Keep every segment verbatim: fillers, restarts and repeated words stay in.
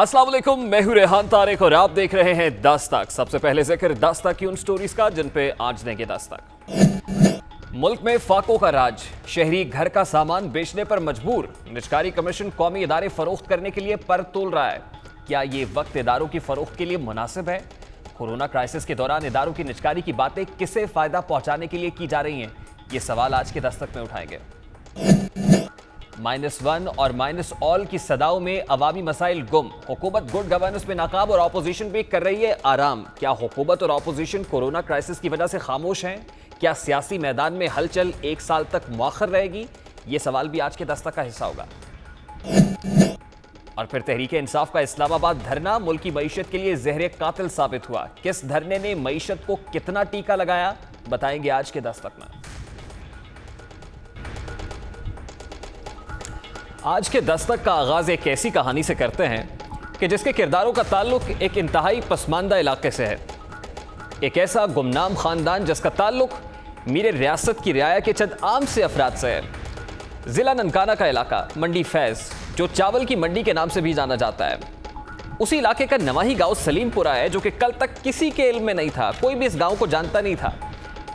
अस्सलाम वालेकुम, मैं हूं रेहान तारिक और आप देख रहे हैं दस तक। सबसे पहले जिक्र दस तक की उन स्टोरीज का जिन पे आज देंगे दस तक। मुल्क में फाको का राज, शहरी घर का सामान बेचने पर मजबूर। निजकारी कमीशन कौमी इदारे फरोख्त करने के लिए पर तोल रहा है। क्या ये वक्त इदारों की फरोख्त के लिए मुनासिब है? कोरोना क्राइसिस के दौरान इदारों की निजकारी की बातें किसे फायदा पहुंचाने के लिए की जा रही हैं? ये सवाल आज के दस्तक में उठाएंगे। माइनस वन और माइनस ऑल की सदाओं में अवामी मसाइल गुम, हुकूमत गुड गवर्नेंस में नाकाब और अपोजिशन भी कर रही है आराम। क्या हुकूमत और अपोजिशन कोरोना क्राइसिस की वजह से खामोश हैं? क्या सियासी मैदान में हलचल एक साल तक मौखर रहेगी? ये सवाल भी आज के दस्तक का हिस्सा होगा। और फिर तहरीक इंसाफ का इस्लामाबाद धरना मुल्की मईशत के लिए जहर कातिल साबित हुआ। किस धरने ने मईशत को कितना टीका लगाया, बताएंगे आज के दस्तक में। आज के दस्तक का आगाज़ एक ऐसी कहानी से करते हैं कि जिसके किरदारों का ताल्लुक एक इंतहाई पसमानदा इलाके से है। एक ऐसा गुमनाम ख़ानदान जिसका ताल्लुक मीरे रियासत की रियाया के चंद आम से अफराद से है। ज़िला ननकाना का इलाका मंडी फैज़, जो चावल की मंडी के नाम से भी जाना जाता है, उसी इलाके का नवाही गाँव सलीमपुरा है, जो कि कल तक किसी के इल्म में नहीं था। कोई भी इस गाँव को जानता नहीं था।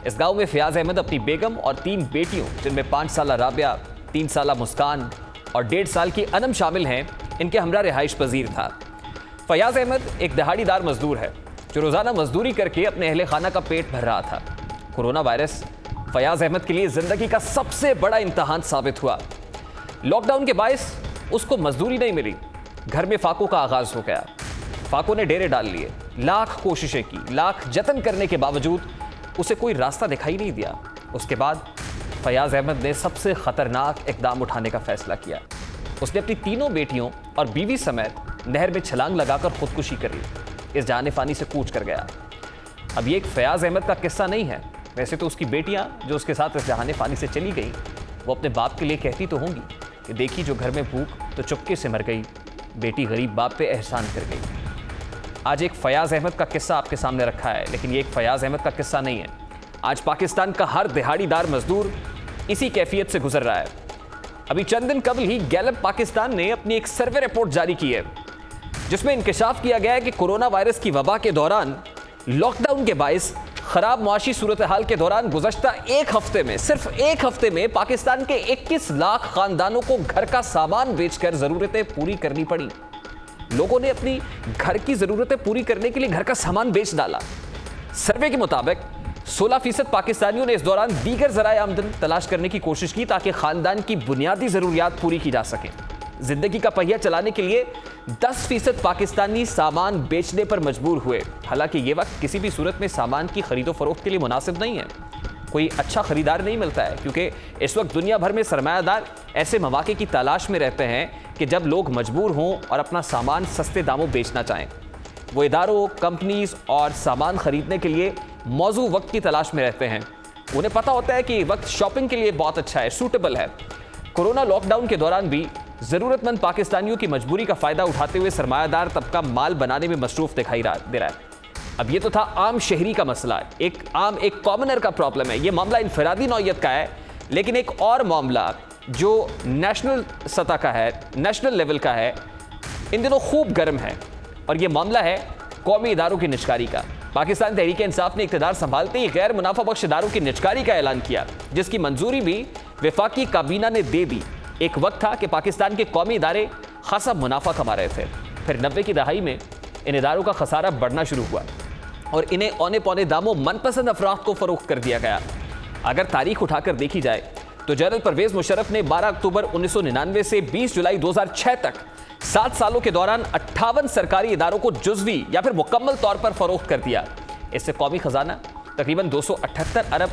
इस गाँव में फ़याज़ अहमद अपनी बेगम और तीन बेटियों, जिनमें पाँच साला राबिया, तीन साला मुस्कान और डेढ़ साल की अनम शामिल हैं, इनके हमरा रिहाइश पजीर था। फ़याज़ अहमद एक दहाड़ीदार मजदूर है जो रोज़ाना मजदूरी करके अपने अहले खाना का पेट भर रहा था। कोरोना वायरस फ़याज़ अहमद के लिए ज़िंदगी का सबसे बड़ा इम्तहान साबित हुआ। लॉकडाउन के बायस उसको मजदूरी नहीं मिली। घर में फाको का आगाज़ हो गया। फाको ने डेरे डाल लिए। लाख कोशिशें की, लाख जतन करने के बावजूद उसे कोई रास्ता दिखाई नहीं दिया। उसके बाद फ़याज़ अहमद ने सबसे ख़तरनाक इकदाम उठाने का फैसला किया। उसने अपनी तीनों बेटियों और बीवी समेत नहर में छलांग लगाकर खुदकुशी कर ली। इस जान-ए-फ़ानी से कूच कर गया। अब ये एक फ़याज़ अहमद का किस्सा नहीं है। वैसे तो उसकी बेटियां जो उसके साथ इस जान-ए-फ़ानी से चली गई, वो अपने बाप के लिए कहती तो होंगी कि देखी जो घर में भूख तो चुपके से मर गई, बेटी गरीब बाप पे एहसान कर गई। आज एक फ़याज़ अहमद का किस्सा आपके सामने रखा है, लेकिन ये एक फ़याज़ अहमद का किस्सा नहीं है। आज पाकिस्तान का हर दिहाड़ीदार मजदूर इसी कैफियत से गुजर रहा है। अभी चंद दिन कबल ही गैलप पाकिस्तान ने अपनी एक सर्वे रिपोर्ट जारी की है, जिसमें इंकशाफ किया गया है कि कोरोना वायरस की वबा के दौरान लॉकडाउन के बायस खराब मुआशी सूरत हाल के दौरान गुज़श्ता एक हफ्ते में, सिर्फ एक हफ्ते में पाकिस्तान के इक्कीस लाख खानदानों को घर का सामान बेचकर ज़रूरतें पूरी करनी पड़ी। लोगों ने अपनी घर की ज़रूरतें पूरी करने के लिए घर का सामान बेच डाला। सर्वे के मुताबिक सोलह फीसद पाकिस्तानियों ने इस दौरान दीगर ज़राए आमदन तलाश करने की कोशिश की ताकि ख़ानदान की बुनियादी ज़रूरियात पूरी की जा सकें। ज़िंदगी का पहिया चलाने के लिए दस फीसद पाकिस्तानी सामान बेचने पर मजबूर हुए। हालांकि ये वक्त किसी भी सूरत में सामान की खरीदो फरोख्त के लिए मुनासिब नहीं है। कोई अच्छा ख़रीदार नहीं मिलता है, क्योंकि इस वक्त दुनिया भर में सरमायादार ऐसे मौके की तलाश में रहते हैं कि जब लोग मजबूर हों और अपना सामान सस्ते दामों बेचना चाहें। वो इदारों, कंपनीज़ और सामान ख़रीदने के लिए मौजूद वक्त की तलाश में रहते हैं। उन्हें पता होता है कि वक्त शॉपिंग के लिए बहुत अच्छा है, सूटेबल है। कोरोना लॉकडाउन के दौरान भी ज़रूरतमंद पाकिस्तानियों की मजबूरी का फ़ायदा उठाते हुए सरमायादार तबका माल बनाने में मसरूफ़ दिखाई दे रहा है। अब ये तो था आम शहरी का मसला, एक आम एक कॉमनर का प्रॉब्लम है। ये मामला इनफरादी नौयत का है, लेकिन एक और मामला जो नेशनल सतह का है, नेशनल लेवल का है, इन दिनों खूब गर्म है, और ये मामला है कौमी इदारों की निजकारी का। पाकिस्तान तहरीक इंसाफ ने इक़्तिदार संभालते ही गैर मुनाफा बख्श इदारों की निजकारी का ऐलान किया, जिसकी मंजूरी भी वफाकी काबीना ने दे दी। एक वक्त था कि पाकिस्तान के कौमी इदारे खासा मुनाफा कमा रहे थे। फिर नब्बे की दहाई में इन इदारों का खसारा बढ़ना शुरू हुआ और इन्हें औने पौने दामों मनपसंद अफराद को फ़रोख्त कर दिया गया। अगर तारीख उठाकर देखी जाए तो जनरल परवेज़ मुशर्रफ ने बारह अक्टूबर उन्नीस सौ निन्यानवे से बीस जुलाई दो हज़ार छः तक सात सालों के दौरान अट्ठावन सरकारी इदारों को जुजवी या फिर मुकम्मल तौर पर फरोख्त कर दिया। इससे कौमी खजाना तकरीबन दो सौ अठहत्तर अरब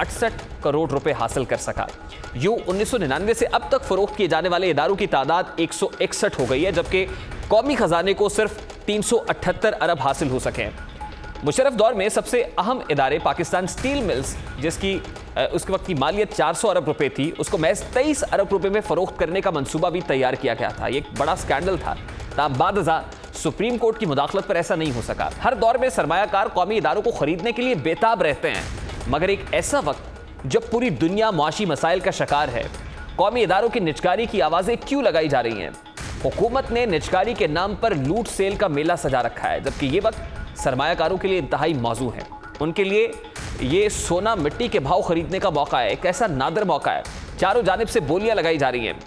अड़सठ करोड़ रुपए हासिल कर सका। यूं उन्नीस सौ निन्यानवे से अब तक फरोख्त किए जाने वाले इदारों की तादाद एक सौ इकसठ हो गई है, जबकि कौमी खजाने को सिर्फ तीन सौ अठहत्तर अरब हासिल हो सके हैं। मुशर्रफ दौर में सबसे अहम इदारे पाकिस्तान स्टील मिल्स, जिसकी उसके वक्त की मालियत चार सौ अरब रुपए थी, उसको महज तेईस अरब रुपए में फ़रोख्त करने का मंसूबा भी तैयार किया गया था। ये एक बड़ा स्कैंडल था। तब बाद सुप्रीम कोर्ट की मुदाखलत पर ऐसा नहीं हो सका। हर दौर में सरमायाकार कौमी इदारों को ख़रीदने के लिए बेताब रहते हैं, मगर एक ऐसा वक्त जब पूरी दुनिया मुआशी मसाइल का शिकार है, कौमी इदारों की निजकारी की आवाज़ें क्यों लगाई जा रही हैं? हुकूमत ने निजकारी के नाम पर लूट सेल का मेला सजा रखा है, जबकि ये वक्त सरमायाकारों के लिए इंतहाई मौजू है। उनके लिए ये सोना मिट्टी के भाव खरीदने का मौका है, एक ऐसा नादर मौका है। चारों जानिब से बोलियां लगाई जा रही हैं।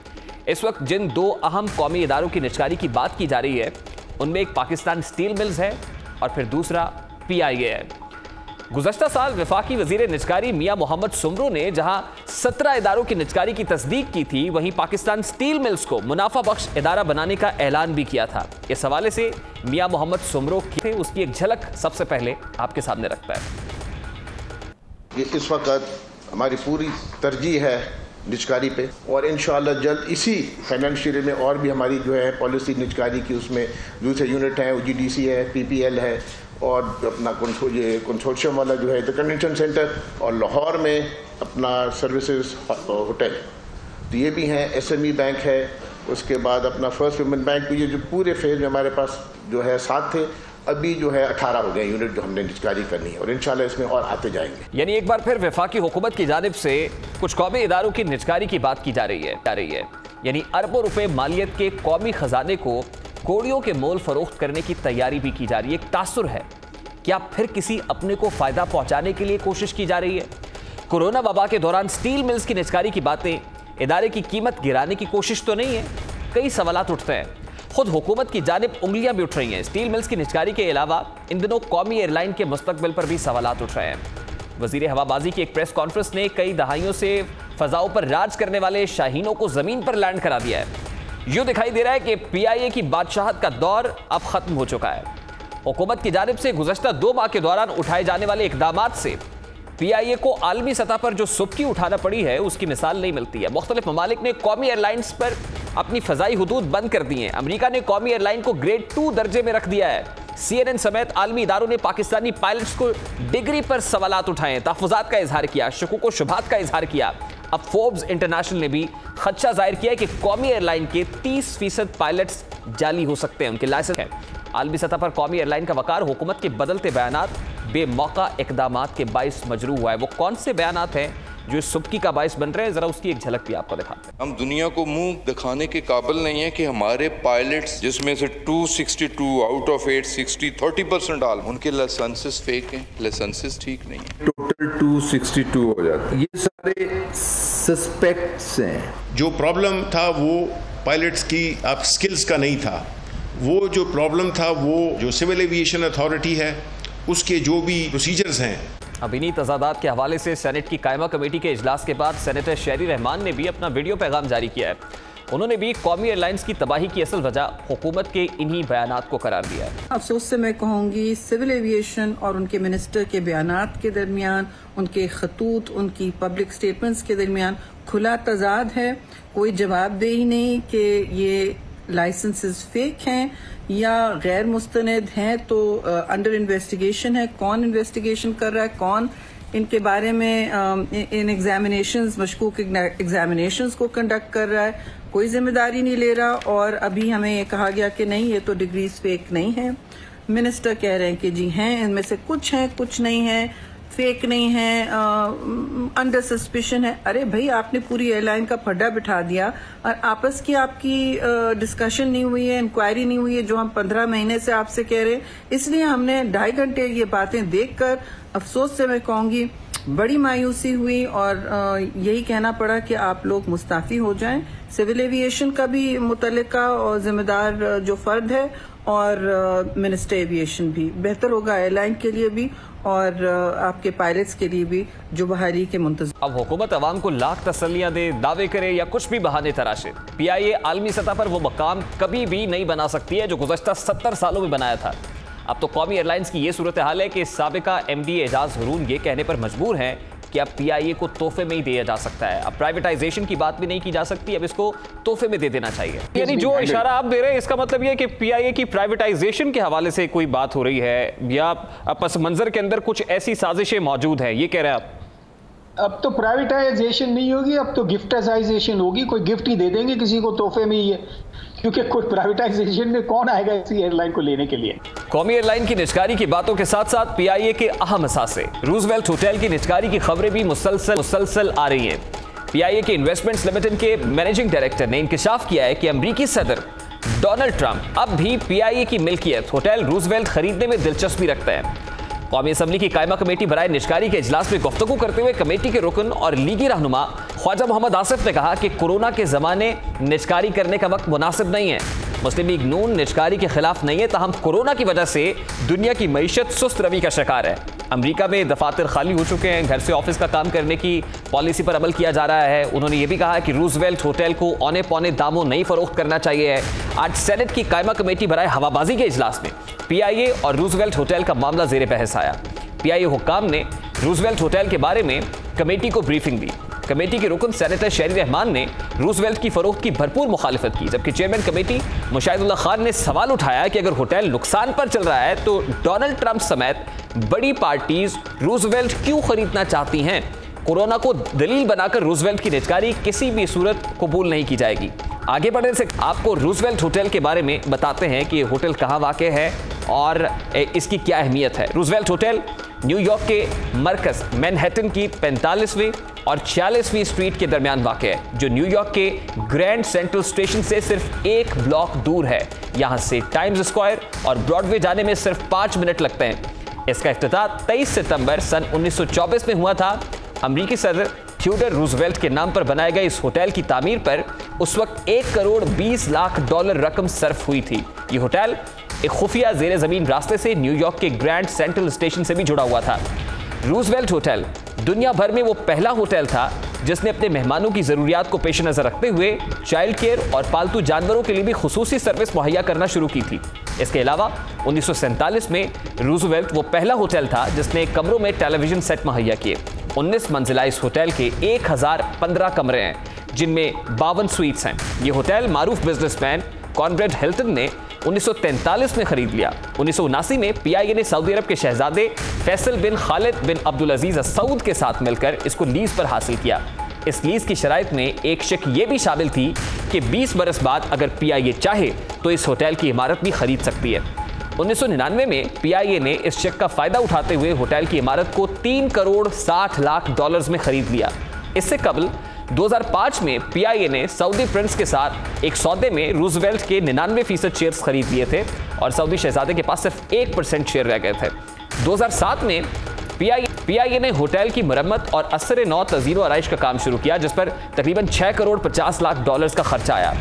इस वक्त जिन दो अहम कौमी इदारों की निजकारी की बात की जा रही है, उनमें एक पाकिस्तान स्टील मिल्स है और फिर दूसरा पी आई ए है। गुज़श्ता साल वफाकी वज़ीर निजकारी मियां मुहम्मद सोमरो ने जहां सत्रह इदारों की निजकारी की तस्दीक की थी, वहीं पाकिस्तान स्टील मिल्स को मुनाफा बख्श इदारा बनाने का ऐलान भी किया था। इस हवाले से मियां मुहम्मद सोमरो थे, उसकी एक झलक सबसे पहले आपके सामने रखता है। इस वक्त हमारी पूरी तरजीह है निजकारी पे, और इंशाअल्लाह जल्द इसी फाइनेंशियल ईयर में और भी हमारी जो है पॉलिसी निजकारी की, उसमें दूसरे यूनिट हैं, ओ जी डी सी है, पी पी एल है, और अपना ये कंसोर्शियम वाला जो है तो कन्वेंशन सेंटर, और लाहौर में अपना सर्विसेज होटल, तो ये भी हैं, एस एम ई बैंक है, उसके बाद अपना फर्स्ट वुमेन बैंक भी। ये जो पूरे फेज में हमारे पास जो है सात थे, अभी जो है अठारह हो गए यूनिट जो हमने निजकारी करनी है, और इंशाल्लाह इसमें और आते जाएंगे। यानी एक बार फिर वफाकी हुकूमत की जानिब से कुछ कौमी इदारों की निजकारी की बात की जा रही है जा रही है यानी अरबों रुपए मालियत के कौमी खजाने को कोड़ियों के मोल फरोख्त करने की तैयारी भी की जा रही है। एक तासुर है, क्या फिर किसी अपने को फ़ायदा पहुँचाने के लिए कोशिश की जा रही है? कोरोना वबा के दौरान स्टील मिल्स की निजकारी की बातें इदारे की कीमत गिराने की कोशिश तो नहीं है? कई सवाल उठते हैं। खुद हुकूमत की जानिब उंगलियां भी उठ रही हैं। स्टील मिल्स की निजकारी के अलावा इन दिनों कौमी एयरलाइन के मुस्तकबिल पर भी सवालात उठ रहे हैं। वजीर हवाबाजी की एक प्रेस कॉन्फ्रेंस ने कई दहाइयों से फ़ज़ाओं पर राज करने वाले शाहीनों को ज़मीन पर लैंड करा दिया है। यूँ दिखाई दे रहा है कि पी आई ए की बादशाहत का दौर अब ख़त्म हो चुका है। हुकूमत की जानिब से गुज़श्ता दो माह के दौरान उठाए जाने वाले इक़दामात से पी आई ए को आलमी सतह पर जो सुबकी उठाना पड़ी है, उसकी मिसाल नहीं मिलती है। मुख्तलिफ ममालिक ने कौमी एयरलाइंस पर अपनी फ़ज़ाई हदूद बंद कर दी हैं। अमेरिका ने कौमी एयरलाइन को ग्रेड टू दर्जे में रख दिया है। सी एन एन समेत आलमी इदारों ने पाकिस्तानी पायलट्स को डिग्री पर सवालात उठाए, तहफ़ुज़ात का इजहार किया, शकूक व शुबहात का इजहार किया। अब फोर्ब्स इंटरनेशनल ने भी खदशा जाहिर किया है कि कौमी एयरलाइन के तीस फीसद पायलट्स जाली हो सकते हैं, उनके लाइसेंस है। आलमी सतह पर कौमी एयरलाइन का वकार हुकूमत के बदलते बयान बेमौका इकदाम के बायस मजरू हुआ है। वो कौन से बयान हैं जो इस सुबकी का बायस बन रहे हैं, जरा उसकी एक झलक भी आपको दिखाते हैं। हम दुनिया को मुंह दिखाने के काबिल नहीं है कि हमारे पायलट्स, जिसमें से दो सौ बासठ आउट ऑफ आठ सौ साठ तीस परसेंट आल, उनके लाइसेंसेस फेक हैं, लाइसेंसेस ठीक नहीं है। टोटल दो सौ बासठ हो जाते हैं। ये सारे सस्पेक्ट्स हैं। जो प्रॉब्लम था वो पायलट्स की आप स्किल्स का नहीं था, वो जो प्रॉब्लम था वो जो सिविल एविएशन अथॉरिटी है उसके जो भी प्रोसीजर्स हैं। अब इन्हीं तजादात के हवाले से सेनेट की कायमा कमेटी के इजलास के बाद सेनेटर शेरिन रहमान ने भी अपना वीडियो पैगाम जारी किया है। उन्होंने भी कौमी एयरलाइंस की तबाही की असल वजह हुकूमत के इन्हीं बयानात को करार दिया है। अफसोस से मैं कहूँगी, सिविल एविएशन और उनके मिनिस्टर के बयानात के दरमियान, उनके खतूत, उनकी पब्लिक स्टेटमेंट्स के दरमियान खुला तजाद है। कोई जवाबदेही नहीं कि ये लाइसेंसेस फेक हैं या गैर मुस्तनद हैं, तो अंडर इन्वेस्टिगेशन है। कौन इन्वेस्टिगेशन कर रहा है, कौन इनके बारे में uh, इन एग्जामिनेशंस, मशकूक एग्जामिनेशंस को कंडक्ट कर रहा है, कोई जिम्मेदारी नहीं ले रहा। और अभी हमें ये कहा गया कि नहीं, ये तो डिग्रीज फेक नहीं है। मिनिस्टर कह रहे हैं कि जी हैं, इनमें से कुछ हैं कुछ नहीं हैं, फेक नहीं है, अंडर सस्पेशन है। अरे भाई, आपने पूरी एयरलाइन का फड्डा बिठा दिया और आपस की आपकी डिस्कशन नहीं हुई है, इंक्वायरी नहीं हुई है, जो हम पंद्रह महीने से आपसे कह रहे हैं। इसलिए हमने ढाई घंटे ये बातें देखकर अफसोस से मैं कहूँगी बड़ी मायूसी हुई, और यही कहना पड़ा कि आप लोग मुस्ताफी हो जाएं। सिविल एविएशन का भी मुतलका और जिम्मेदार जो फर्द है, और मिनिस्टर एविएशन भी। बेहतर होगा एयरलाइन के लिए भी और आपके पायलट्स के लिए भी जो बहाली के मुंतज़िर। अब हुकूमत आवाम को लाख तसल्लियाँ दे, दावे करे या कुछ भी बहाने तराशे, पी आई ए आलमी सतह पर वो मकाम कभी भी नहीं बना सकती है जो गुज़श्ता सत्तर सालों में बनाया था। अब तो कौमी एयरलाइंस की ये सूरत हाल है कि साबिका एम डी एजाज हरून ये कहने पर मजबूर हैं कि अब पी आई ए को तोहफे में ही दिया जा सकता है। अब प्राइवेटाइजेशन की बात भी नहीं की जा सकती, अब इसको तोहफे में दे देना चाहिए। यानी जो इशारा आप दे रहे हैं, इसका मतलब ये कि पी आई ए की प्राइवेटाइजेशन के हवाले से कोई बात हो रही है या पस मंजर के अंदर कुछ ऐसी साजिशें मौजूद हैं, ये कह रहे हैं आप? अब तो प्राइवेटाइजेशन नहीं होगी, अब तो गिफ्टाइजेशन होगी। कोई गिफ्ट ही दे देंगे किसी को, तोहफे में ही है, क्योंकि कोई प्राइवेटाइजेशन में कौन आएगा इसी एयरलाइन को लेने के लिए। कौमी एयरलाइन की निजकारी की बातों के साथ साथ पी आई ए के अहम असासे रूजवेल्ट होटल की निजकारी की खबरें भी मुसलसल मुसलसल आ रही हैं। पी आई ए के इन्वेस्टमेंट्स लिमिटेड के मैनेजिंग डायरेक्टर ने इंकशाफ किया है कि अमरीकी सदर डोनाल्ड ट्रंप अब भी पीआईए की मिल्कियत होटल रूजवेल्ट खरीदने में दिलचस्पी रखते हैं। कौमी असम्बली की कायमा कमेटी बराए निश्कारी के इजलास में गुफ्तगू करते हुए कमेटी के रुकन और लीगी रहनुमा ख्वाजा मोहम्मद आसिफ ने कहा कि कोरोना के ज़माने निश्कारी करने का वक्त मुनासिब नहीं है। मुस्लिम लीग नून निश्कारी के खिलाफ नहीं है, तहम कोरोना की वजह से दुनिया की मीशत सुस्त रवि का शिकार है। अमरीका में दफातर खाली हो चुके हैं, घर से ऑफिस का काम करने की पॉलिसी पर अमल किया जा रहा है। उन्होंने ये भी कहा कि रूजवेल्ट होटल को औने पौने दामों नहीं फरोख्त करना चाहिए। आज सेनेट की कायमा कमेटी बराए हवाबाजी के इजलास में पीआईए और रूजवेल्ट होटल का मामला जेर बहस आया। पीआईए हुक्काम ने रूजवेल्ट होटल के बारे में कमेटी को ब्रीफिंग दी। कमेटी के रुकन सेनेटर शेरिन रहमान ने रूजवेल्ट की फरोख्त की भरपूर मुखालफत की, जबकि चेयरमैन कमेटी मुशाहिदुल्लाह खान ने सवाल उठाया कि अगर होटल नुकसान पर चल रहा है तो डोनाल्ड ट्रंप समेत बड़ी पार्टीज रूजवेल्ट क्यों खरीदना चाहती हैं। कोरोना को दलील बनाकर रूजवेल्ट की निजकारी किसी भी सूरत कबूल नहीं की जाएगी। आगे बढ़ने से आपको रूजवेल्ट होटल के बारे में बताते हैं कि ये होटल कहाँ वाक़ है और इसकी क्या अहमियत है। रूजवेल्ट होटल न्यूयॉर्क के मरकज मैनहट्टन की पैंतालीसवीं और छियालीसवीं स्ट्रीट के दरमियान वाक़ है, जो न्यूयॉर्क के ग्रैंड सेंट्रल स्टेशन से सिर्फ एक ब्लॉक दूर है। यहाँ से टाइम्स स्क्वायर और ब्रॉडवे जाने में सिर्फ पाँच मिनट लगते हैं। इसका इफ्तिताह तेईस सितंबर सन उन्नीस सौ चौबीस में हुआ था। अमरीकी सदर थियोडर रूजवेल्ट के नाम पर बनाए गए इस होटल की तामीर पर उस वक्त एक करोड़ बीस लाख डॉलर रकम सर्फ हुई थी। ये होटल एक खुफिया जेर ज़मीन रास्ते से न्यूयॉर्क के ग्रैंड सेंट्रल स्टेशन से भी जुड़ा हुआ था। रूजवेल्ट होटल दुनिया भर में वो पहला होटल था जिसने अपने मेहमानों की ज़रूरियात को पेश नज़र रखते हुए चाइल्ड केयर और पालतू जानवरों के लिए भी खुसूसी सर्विस मुहैया करना शुरू की थी। इसके अलावा उन्नीस सौ सैंतालीस में रूजवेल्ट वो पहला होटल था जिसने कमरों में टेलीविजन सेट मुहैया किए। उन्नीस मंजिला इस होटल के एक हज़ार पंद्रह कमरे हैं, जिनमें बावन स्वीट्स हैं। ये होटल मारूफ बिजनेसमैन कॉर्नब्रेड हिल्टन ने उन्नीस सौ तैंतालीस में खरीद लिया। उन्नीस सौ उनासी में पीआईए ने सऊदी अरब के शहजादे फैसल बिन खालिद बिन अब्दुल अजीज अल सऊद के साथ मिलकर इसको लीज पर हासिल किया। इस लीज की शराइत में एक शर्त यह भी शामिल थी कि बीस बरस बाद अगर पीआईए चाहे तो इस होटल की इमारत भी खरीद सकती है। उन्नीस सौ निन्यानवे में पीआईए ने इस चेक का फायदा उठाते हुए होटल की इमारत को तीन करोड़ साठ लाख डॉलर्स में खरीद लिया। इससे कबल दो हज़ार पाँच में पीआईए ने सऊदी प्रिंस के साथ एक सौदे में रूजवेल्ट के निन्यानवे फीसद शेयर्स खरीद लिए थे और सऊदी शहजादे के पास सिर्फ एक परसेंट शेयर रह गए थे। दो हज़ार सात में पीआईए पीआईए ने होटल की मरम्मत और असर नौ तजीर व आरइश का काम शुरू किया, जिस पर तकरीबन छः करोड़ पचास लाख डॉलर्स का खर्चा आया।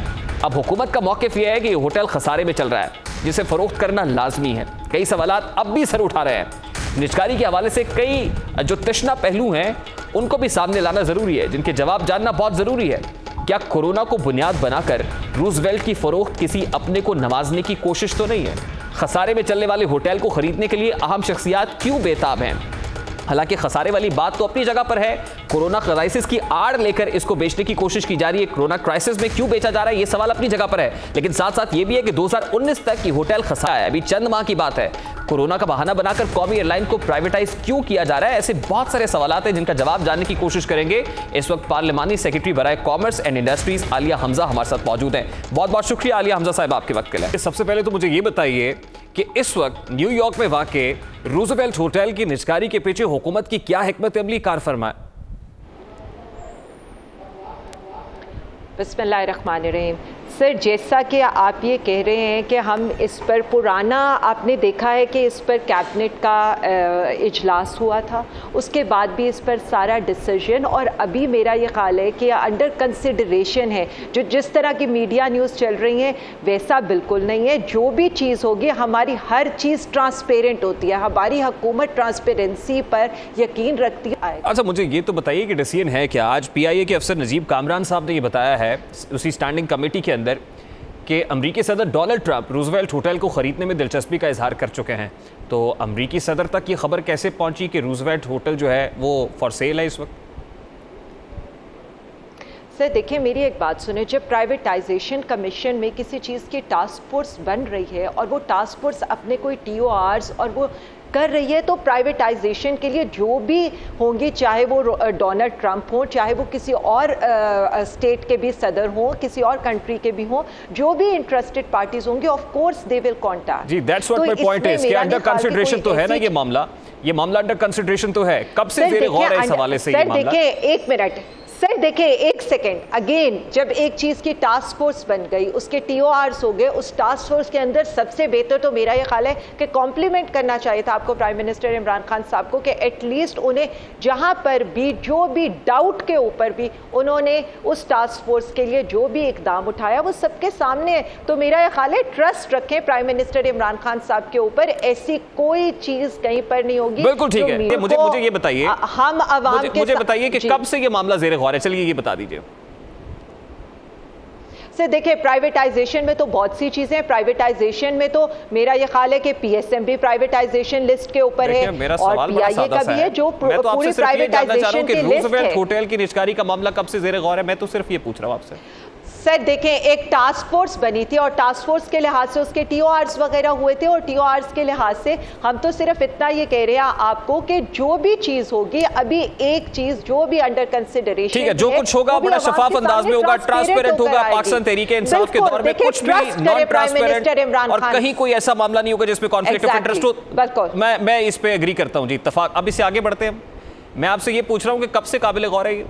अब हुकूमत का मौक़िफ़ यह है कि होटल खसारे में चल रहा है, जिसे फरोख्त करना लाजमी है। कई सवालात अब भी सर उठा रहे हैं। निजकारी के हवाले से कई जो तशना पहलू हैं उनको भी सामने लाना ज़रूरी है, जिनके जवाब जानना बहुत ज़रूरी है। क्या कोरोना को बुनियाद बनाकर रूजवेल्ट की फरोख्त किसी अपने को नवाजने की कोशिश तो नहीं है? खसारे में चलने वाले होटल को खरीदने के लिए अहम शख्सियात क्यों बेताब हैं? हालांकि खसारे वाली बात तो अपनी जगह पर है, कोरोना क्राइसिस की आड़ लेकर इसको बेचने की कोशिश की जा रही है। कोरोना क्राइसिस में क्यों बेचा जा रहा है, ये सवाल अपनी जगह पर है। लेकिन साथ साथ ये भी है कि दो हज़ार उन्नीस तक ये होटल खसारा है, अभी चंद माह की बात है। कोरोना का बहाना बनाकर कौमी एयरलाइन को प्राइवेटाइज क्यों किया जा रहा है? ऐसे बहुत सारे सवाल हैं जिनका जवाब जानने की कोशिश करेंगे। इस वक्त पार्लिमानी सेक्रेटरी बराए commerce and industries Aliya Hamza हमारे साथ मौजूद हैं। बहुत बहुत शुक्रिया आलिया हमजा साहब आपके वक्त के लिए। सबसे पहले तो मुझे ये बताइए कि इस वक्त न्यूयॉर्क में वाकई रूजवेल्ट होटल की निजकारी के पीछे हुकूमत की क्या हिकमत अमली कार फरमाए? बिस्मिल्लाहिर्रहमानिर्रहीम। सर, जैसा कि आप ये कह रहे हैं कि हम इस पर पुराना आपने देखा है कि इस पर कैबिनेट का इजलास हुआ था, उसके बाद भी इस पर सारा डिसीजन और अभी मेरा ये ख्याल है कि अंडर कंसिडरेशन है। जो जिस तरह की मीडिया न्यूज़ चल रही है वैसा बिल्कुल नहीं है। जो भी चीज़ होगी हमारी हर चीज़ ट्रांसपेरेंट होती है, हमारी हुकूमत ट्रांसपेरेंसी पर यकीन रखती है। अच्छा, मुझे ये तो बताइए कि डिसीजन है क्या? आज पी आई ए के अफसर नजीब कामरान साहब ने यह बताया है उसी स्टैंडिंग कमेटी के अंदर कि अमरीकी सदर डोनाल्ड ट्रंप रूजवेल्ट होटल को खरीदने में दिलचस्पी का इजहार कर चुके हैं। तो अमरीकी सदर तक ये खबर कैसे पहुंची कि रूजवेल्ट होटल जो है वो फॉर सेल है इस वक्त? सर देखिए, मेरी एक बात सुने, जब प्राइवेटाइजेशन कमीशन में किसी चीज़ की टास्क फोर्स बन रही है और वो टास्क फोर्स अपने कोई टी ओ आर्स और वो कर रही है, तो प्राइवेटाइजेशन के लिए जो भी होंगे, चाहे वो डोनाल्ड ट्रंप हो, चाहे वो किसी और आ, स्टेट के भी सदर हो, किसी और कंट्री के भी हो, जो भी इंटरेस्टेड पार्टीज होंगे of course they will contact. जी, that's what my point is कि अंडर कंसीडरेशन तो है ना ये मामला, ये मामला अंडर कंसीडरेशन तो है। कब से देर हो रहा है इस हवाले से ये मामला? सर देखिए, एक मिनट सर, देखें एक सेकेंड, अगेन जब एक चीज़ की टास्क फोर्स बन गई, उसके टी ओ आर्स हो गए, उस टास्क फोर्स के अंदर सबसे बेहतर तो मेरा ये ख्याल है कि कॉम्प्लीमेंट करना चाहिए था आपको प्राइम मिनिस्टर इमरान खान साहब को, कि एटलीस्ट उन्हें जहाँ पर भी जो भी डाउट के ऊपर भी उन्होंने उस टास्क फोर्स के लिए जो भी इकदाम उठाया वो सबके सामने है। तो मेरा ये ख्याल है ट्रस्ट रखें प्राइम मिनिस्टर इमरान खान साहब के ऊपर, ऐसी कोई चीज़ कहीं पर नहीं होगी। बिल्कुल ठीक है, मुझे मुझे ये बताइए, हम आवाम के मुझे बताइए कि कब से ये मामला ज़ेरे गौर है, चलिए ये बता दीजिए। से देखिए प्राइवेटाइजेशन में तो बहुत सी चीज़ें हैं, प्राइवेटाइजेशन में तो मेरा ये ख्याल है कि पीएसएम भी प्राइवेटाइजेशन लिस्ट के ऊपर है और पीआईए का भी है, जो पूरी प्राइवेटाइजेशन की लिस्ट है। होटल की निष्कारी का मामला कब से ज़ेरे गौर है, मैं तो सिर्फ ये पूछ रहा हूँ आपसे। सर देखें, एक टास्क फोर्स बनी थी और टास्क फोर्स के लिहाज से उसके टी ओ आर्स वगैरह हुए थे और टी ओ आर्स के लिहाज से हम तो सिर्फ इतना ये कह रहे हैं आपको कि जो भी चीज़ होगी, अभी एक चीज़ जो भी अंडर कंसिडरेशन, ठीक है, जो कुछ होगा बड़ा शफाफ अंदाज में होगा, ट्रांसपेरेंट होगा। पाकिस्तान तहरीक इंसाफ के दौर में कुछ भी नॉन ट्रांसपेरेंट और कहीं कोई ऐसा मामला नहीं होगा जिसमें कॉन्फ्लिक्ट ऑफ इंटरेस्ट हो। बिल्कुल, मैं मैं इस पर एग्री करता हूँ जी, इत्तफाक। अब इससे आगे बढ़ते हैं, मैं आपसे ये पूछ रहा हूँ कि कब से काबिल गौर है ये?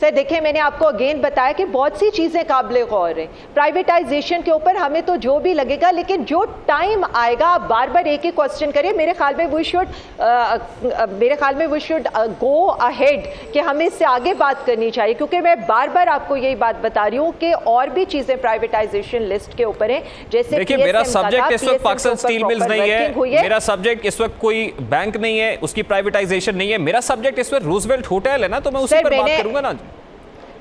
सर देखिए, मैंने आपको अगेन बताया कि बहुत सी चीज़ें काबिल गौर है। प्राइवेटाइजेशन के ऊपर हमें तो जो भी लगेगा, लेकिन जो टाइम आएगा, आप बार बार एक ही क्वेश्चन करिए। मेरे ख्याल में वी शुड मेरे ख्याल में वी शुड गो अहेड कि हमें इससे आगे बात करनी चाहिए, क्योंकि मैं बार बार आपको यही बात बता रही हूँ कि और भी चीज़ें प्राइवेटाइजेशन लिस्ट के ऊपर हैं। जैसे देखिए, मेरा सब्जेक्ट इस वक्त पाकिस्तान स्टील मिल्स नहीं है, मेरा सब्जेक्ट इस वक्त कोई बैंक नहीं है, उसकी प्राइवेटाइजेशन नहीं है, मेरा सब्जेक्ट इस वक्त रूजवेल्ट होटल है ना, तो मैं उसी पर बात करूंगा ना।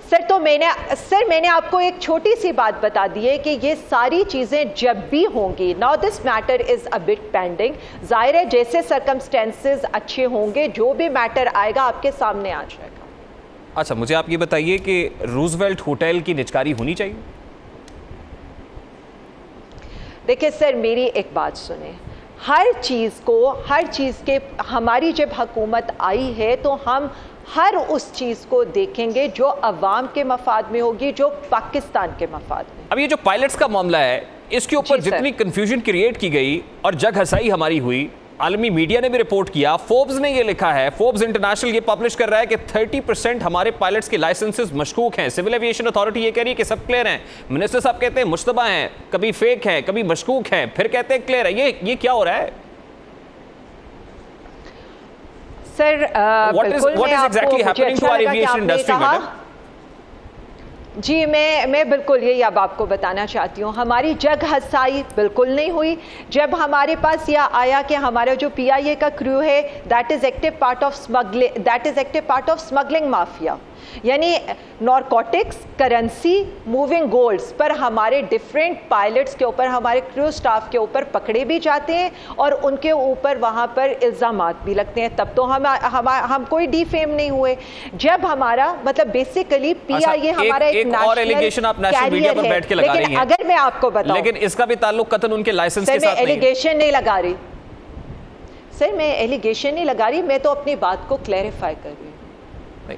सर तो मैंने सर मैंने आपको एक छोटी सी बात बता दी है कि ये सारी चीज़ें जब भी होंगी, now this matter is a bit pending, जाहिर है जैसे सर्कमस्टेंसेस अच्छे होंगे जो भी मैटर आएगा आपके सामने आ जाएगा। अच्छा, मुझे आप ये बताइए कि रूजवेल्ट होटल की निचकारी होनी चाहिए? देखिए सर, मेरी एक बात सुने, हर चीज़ को हर चीज़ के हमारी जब हुकूमत आई है तो हम हर उस चीज़ को देखेंगे जो अवाम के मफाद में होगी, जो पाकिस्तान के मफाद में। अब ये जो पायलट्स का मामला है, इसके ऊपर जितनी कन्फ्यूजन क्रिएट की गई और जग हसाई हमारी हुई, आलमी मीडिया ने भी रिपोर्ट किया, फोर्ब्स ने ये लिखा है, फोर्ब्स इंटरनेशनल ये पब्लिश कर रहा है कि तीस परसेंट हमारे पायलट्स के लाइसेंसेस मशकूक हैं। सिविल एविएशन अथॉरिटी ये कह रही है कि सब क्लियर हैं, मिनिस्टर साहब कहते हैं मुश्तबा हैं, कभी फेक हैं, कभी मशकूक हैं, फिर कहते हैं क्लियर है। ये ये क्या हो रहा है sir? What is what is exactly happening to our aviation industry madam? जी मैं मैं बिल्कुल यही अब आपको बताना चाहती हूँ, हमारी जग हसाई बिल्कुल नहीं हुई। जब हमारे पास यह आया कि हमारा जो पीआईए का क्रू है, that is active part of smuggling that is active part of smuggling mafia, यानी नॉर्कोटिक्स, करेंसी, मूविंग गोल्ड्स पर हमारे डिफरेंट पायलट्स के ऊपर, हमारे क्रू स्टाफ के ऊपर पकड़े भी जाते हैं और उनके ऊपर वहाँ पर इल्ज़ाम भी लगते हैं, तब तो हम हम, हम कोई डिफेम नहीं हुए। जब हमारा मतलब बेसिकली पीआईए हमारा एक, एक और एलिगेशन आप नेशनल मीडिया पर बैठ के लगा रही हैं, अगर मैं आपको बताऊं, लेकिन इसका भी ताल्लुक कतन उनके लाइसेंस के साथ नहीं है। एलिगेशन नहीं लगा रही सर, मैं एलिगेशन नहीं लगा रही, मैं तो अपनी बात को क्लैरिफाई कर रही हूं।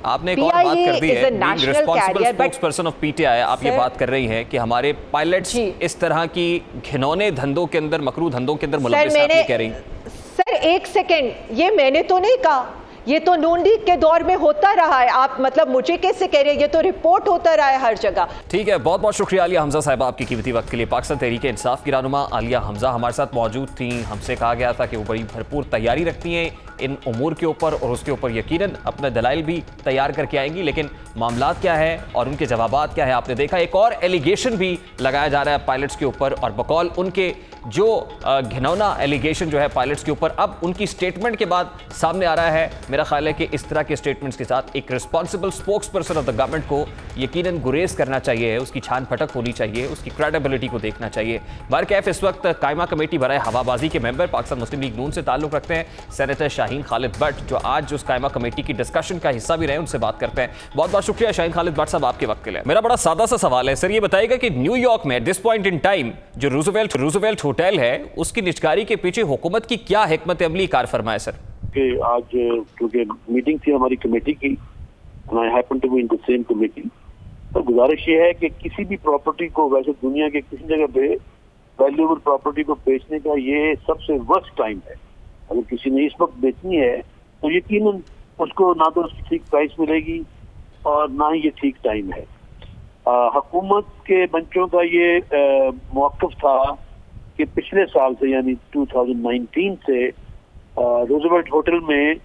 आपने एक और बात कर दी है, being responsible spokesperson of PTI, आप ये बात कर रही हैं कि हमारे पायलट्स इस तरह की घिनौने धंधों के अंदर, मकरू धंधों के अंदर मुलविस आप कह रही हैं। सर एक सेकंड, ये मैंने तो नहीं कहा, ये तो नून लीग के दौर में होता रहा है। आप मतलब मुझे कैसे कह रहे हैं, ये तो रिपोर्ट होता रहा है हर जगह। ठीक है, बहुत बहुत शुक्रिया आलिया हमजा साहिबा आपकी कीमती वक्त के लिए। पाकिस्तान तहरीक इंसाफ की रहनुमा आलिया हमजा हमारे साथ मौजूद थी। हमसे कहा गया था कि वो बड़ी भरपूर तैयारी रखती हैं इन उमूर के ऊपर और उसके ऊपर यकीनन अपने दलाइल भी तैयार करके आएंगी, लेकिन मामला क्या है और उनके जवाबात क्या है आपने देखा। एक और एलिगेशन भी लगाया जा रहा है पायलट्स के ऊपर और बकौल उनके जो घिनौना एलिगेशन जो है पायलट्स के ऊपर अब उनकी स्टेटमेंट के बाद सामने आ रहा है। मेरा ख्याल है कि इस तरह के स्टेटमेंट्स के साथ एक responsible spokesperson of the government को यकीनन गुरेज करना चाहिए, उसकी छान फटक होनी चाहिए, उसकी क्रेडिबिलिटी को देखना चाहिए। बारकैफ इस वक्त कायमा कमेटी बराए हवाबाजी के मेंबर पाकिस्तान मुस्लिम लीग नून से ताल्लुक़ रखते हैं, सेनेटर शाहीन खालिद बट जो आज उस कायमा कमेटी की डिस्कशन का हिस्सा भी रहे, उनसे बात करते हैं। बहुत बहुत शुक्रिया शाहीन खालिद बट साहब आपके वक्त के लिए। मेरा बड़ा सादा सा सवाल है सर, ये बताएगा कि न्यूयॉर्क में दिस पॉइंट इन टाइम जो रूजवेल्ट रूजवेल्ट होटल है उसकी निचकारी के पीछे हुकूमत की क्या हिकमत अमली कार फरमाए सर? कि आज क्योंकि मीटिंग थी हमारी कमेटी की, I happen to be in the same committee, तो गुजारिश ये है कि किसी भी प्रॉपर्टी को, वैसे दुनिया के किसी जगह पे वैल्यूएबल प्रॉपर्टी को बेचने का ये सबसे वर्स्ट टाइम है। अगर किसी ने इस वक्त बेचनी है तो यकीनन उसको ना तो उसकी ठीक प्राइस मिलेगी और ना ही ये ठीक टाइम है। हुकूमत के बंचों का ये मौक़िफ़ था कि पिछले साल से यानी दो हज़ार उन्नीस से रोजवेल्ट होटल में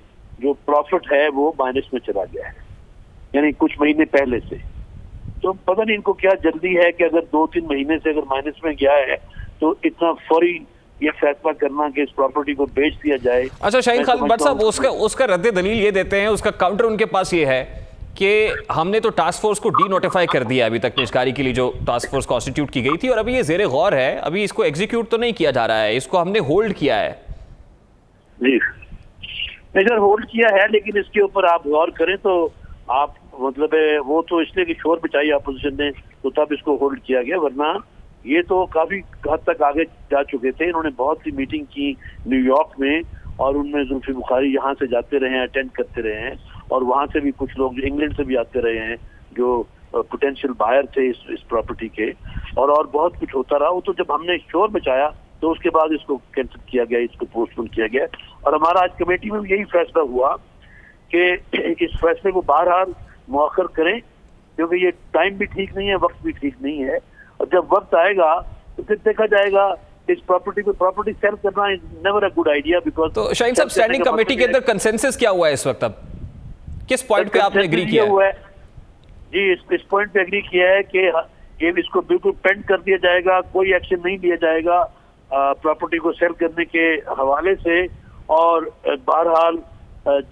जो प्रॉफिट है वो माइनस में चला गया है, यानी कुछ महीने पहले से। तो पता नहीं इनको क्या जल्दी है कि अगर दो तीन महीने से अगर माइनस में गया है तो इतना फौरी ये फैसला करना कि इस प्रॉपर्टी को बेच दिया जाए। अच्छा शाहीन खालिद बट साहब, उसका उसका रद्द दलील ये देते हैं, उसका काउंटर उनके पास ये है कि हमने तो टास्क फोर्स को डी नोटिफाई कर दिया अभी तक पेशकारी के लिए जो टास्क फोर्स कॉन्स्टिट्यूट की गई थी, और अभी ये जेरे गौर है, अभी इसको एग्जीक्यूट तो नहीं किया जा रहा है, इसको हमने होल्ड किया है। जी सर, होल्ड किया है, लेकिन इसके ऊपर आप गौर करें तो आप मतलब है वो तो इसलिए कि शोर मचाई अपोजिशन ने तो तब इसको होल्ड किया गया, वरना ये तो काफी हद तक आगे जा चुके थे। इन्होंने बहुत सी मीटिंग की न्यूयॉर्क में और उनमें जुल्फी बुखारी यहाँ से जाते रहे हैं, अटेंड करते रहे हैं, और वहाँ से भी कुछ लोग जो इंग्लैंड से भी आते रहे हैं जो पोटेंशियल बायर थे इस, इस प्रॉपर्टी के, और और बहुत कुछ होता रहा। वो तो जब हमने शोर मचाया तो उसके बाद इसको कैंसिल किया गया, इसको पोस्टपोन किया गया, और हमारा आज कमेटी में भी यही फैसला हुआ कि इस फैसले को बार बार मौखर करें, क्योंकि ये टाइम भी ठीक नहीं है, वक्त भी ठीक नहीं है, और जब वक्त आएगा तो फिर देखा जाएगा। इस प्रॉपर्टी को प्रॉपर्टी सेल करना is never a good idea because. तो शाहीन साहब, स्टैंडिंग कमेटी के अंदर कंसेंसस क्या हुआ है इस वक्त, अब किस पॉइंट पे आपने एग्री किया हुआ है? जी, इस, इस पॉइंट पे एग्री किया है कि ये इसको बिल्कुल पेंड कर दिया जाएगा, कोई एक्शन नहीं लिया जाएगा प्रॉपर्टी को सेल करने के हवाले से, और बहरहाल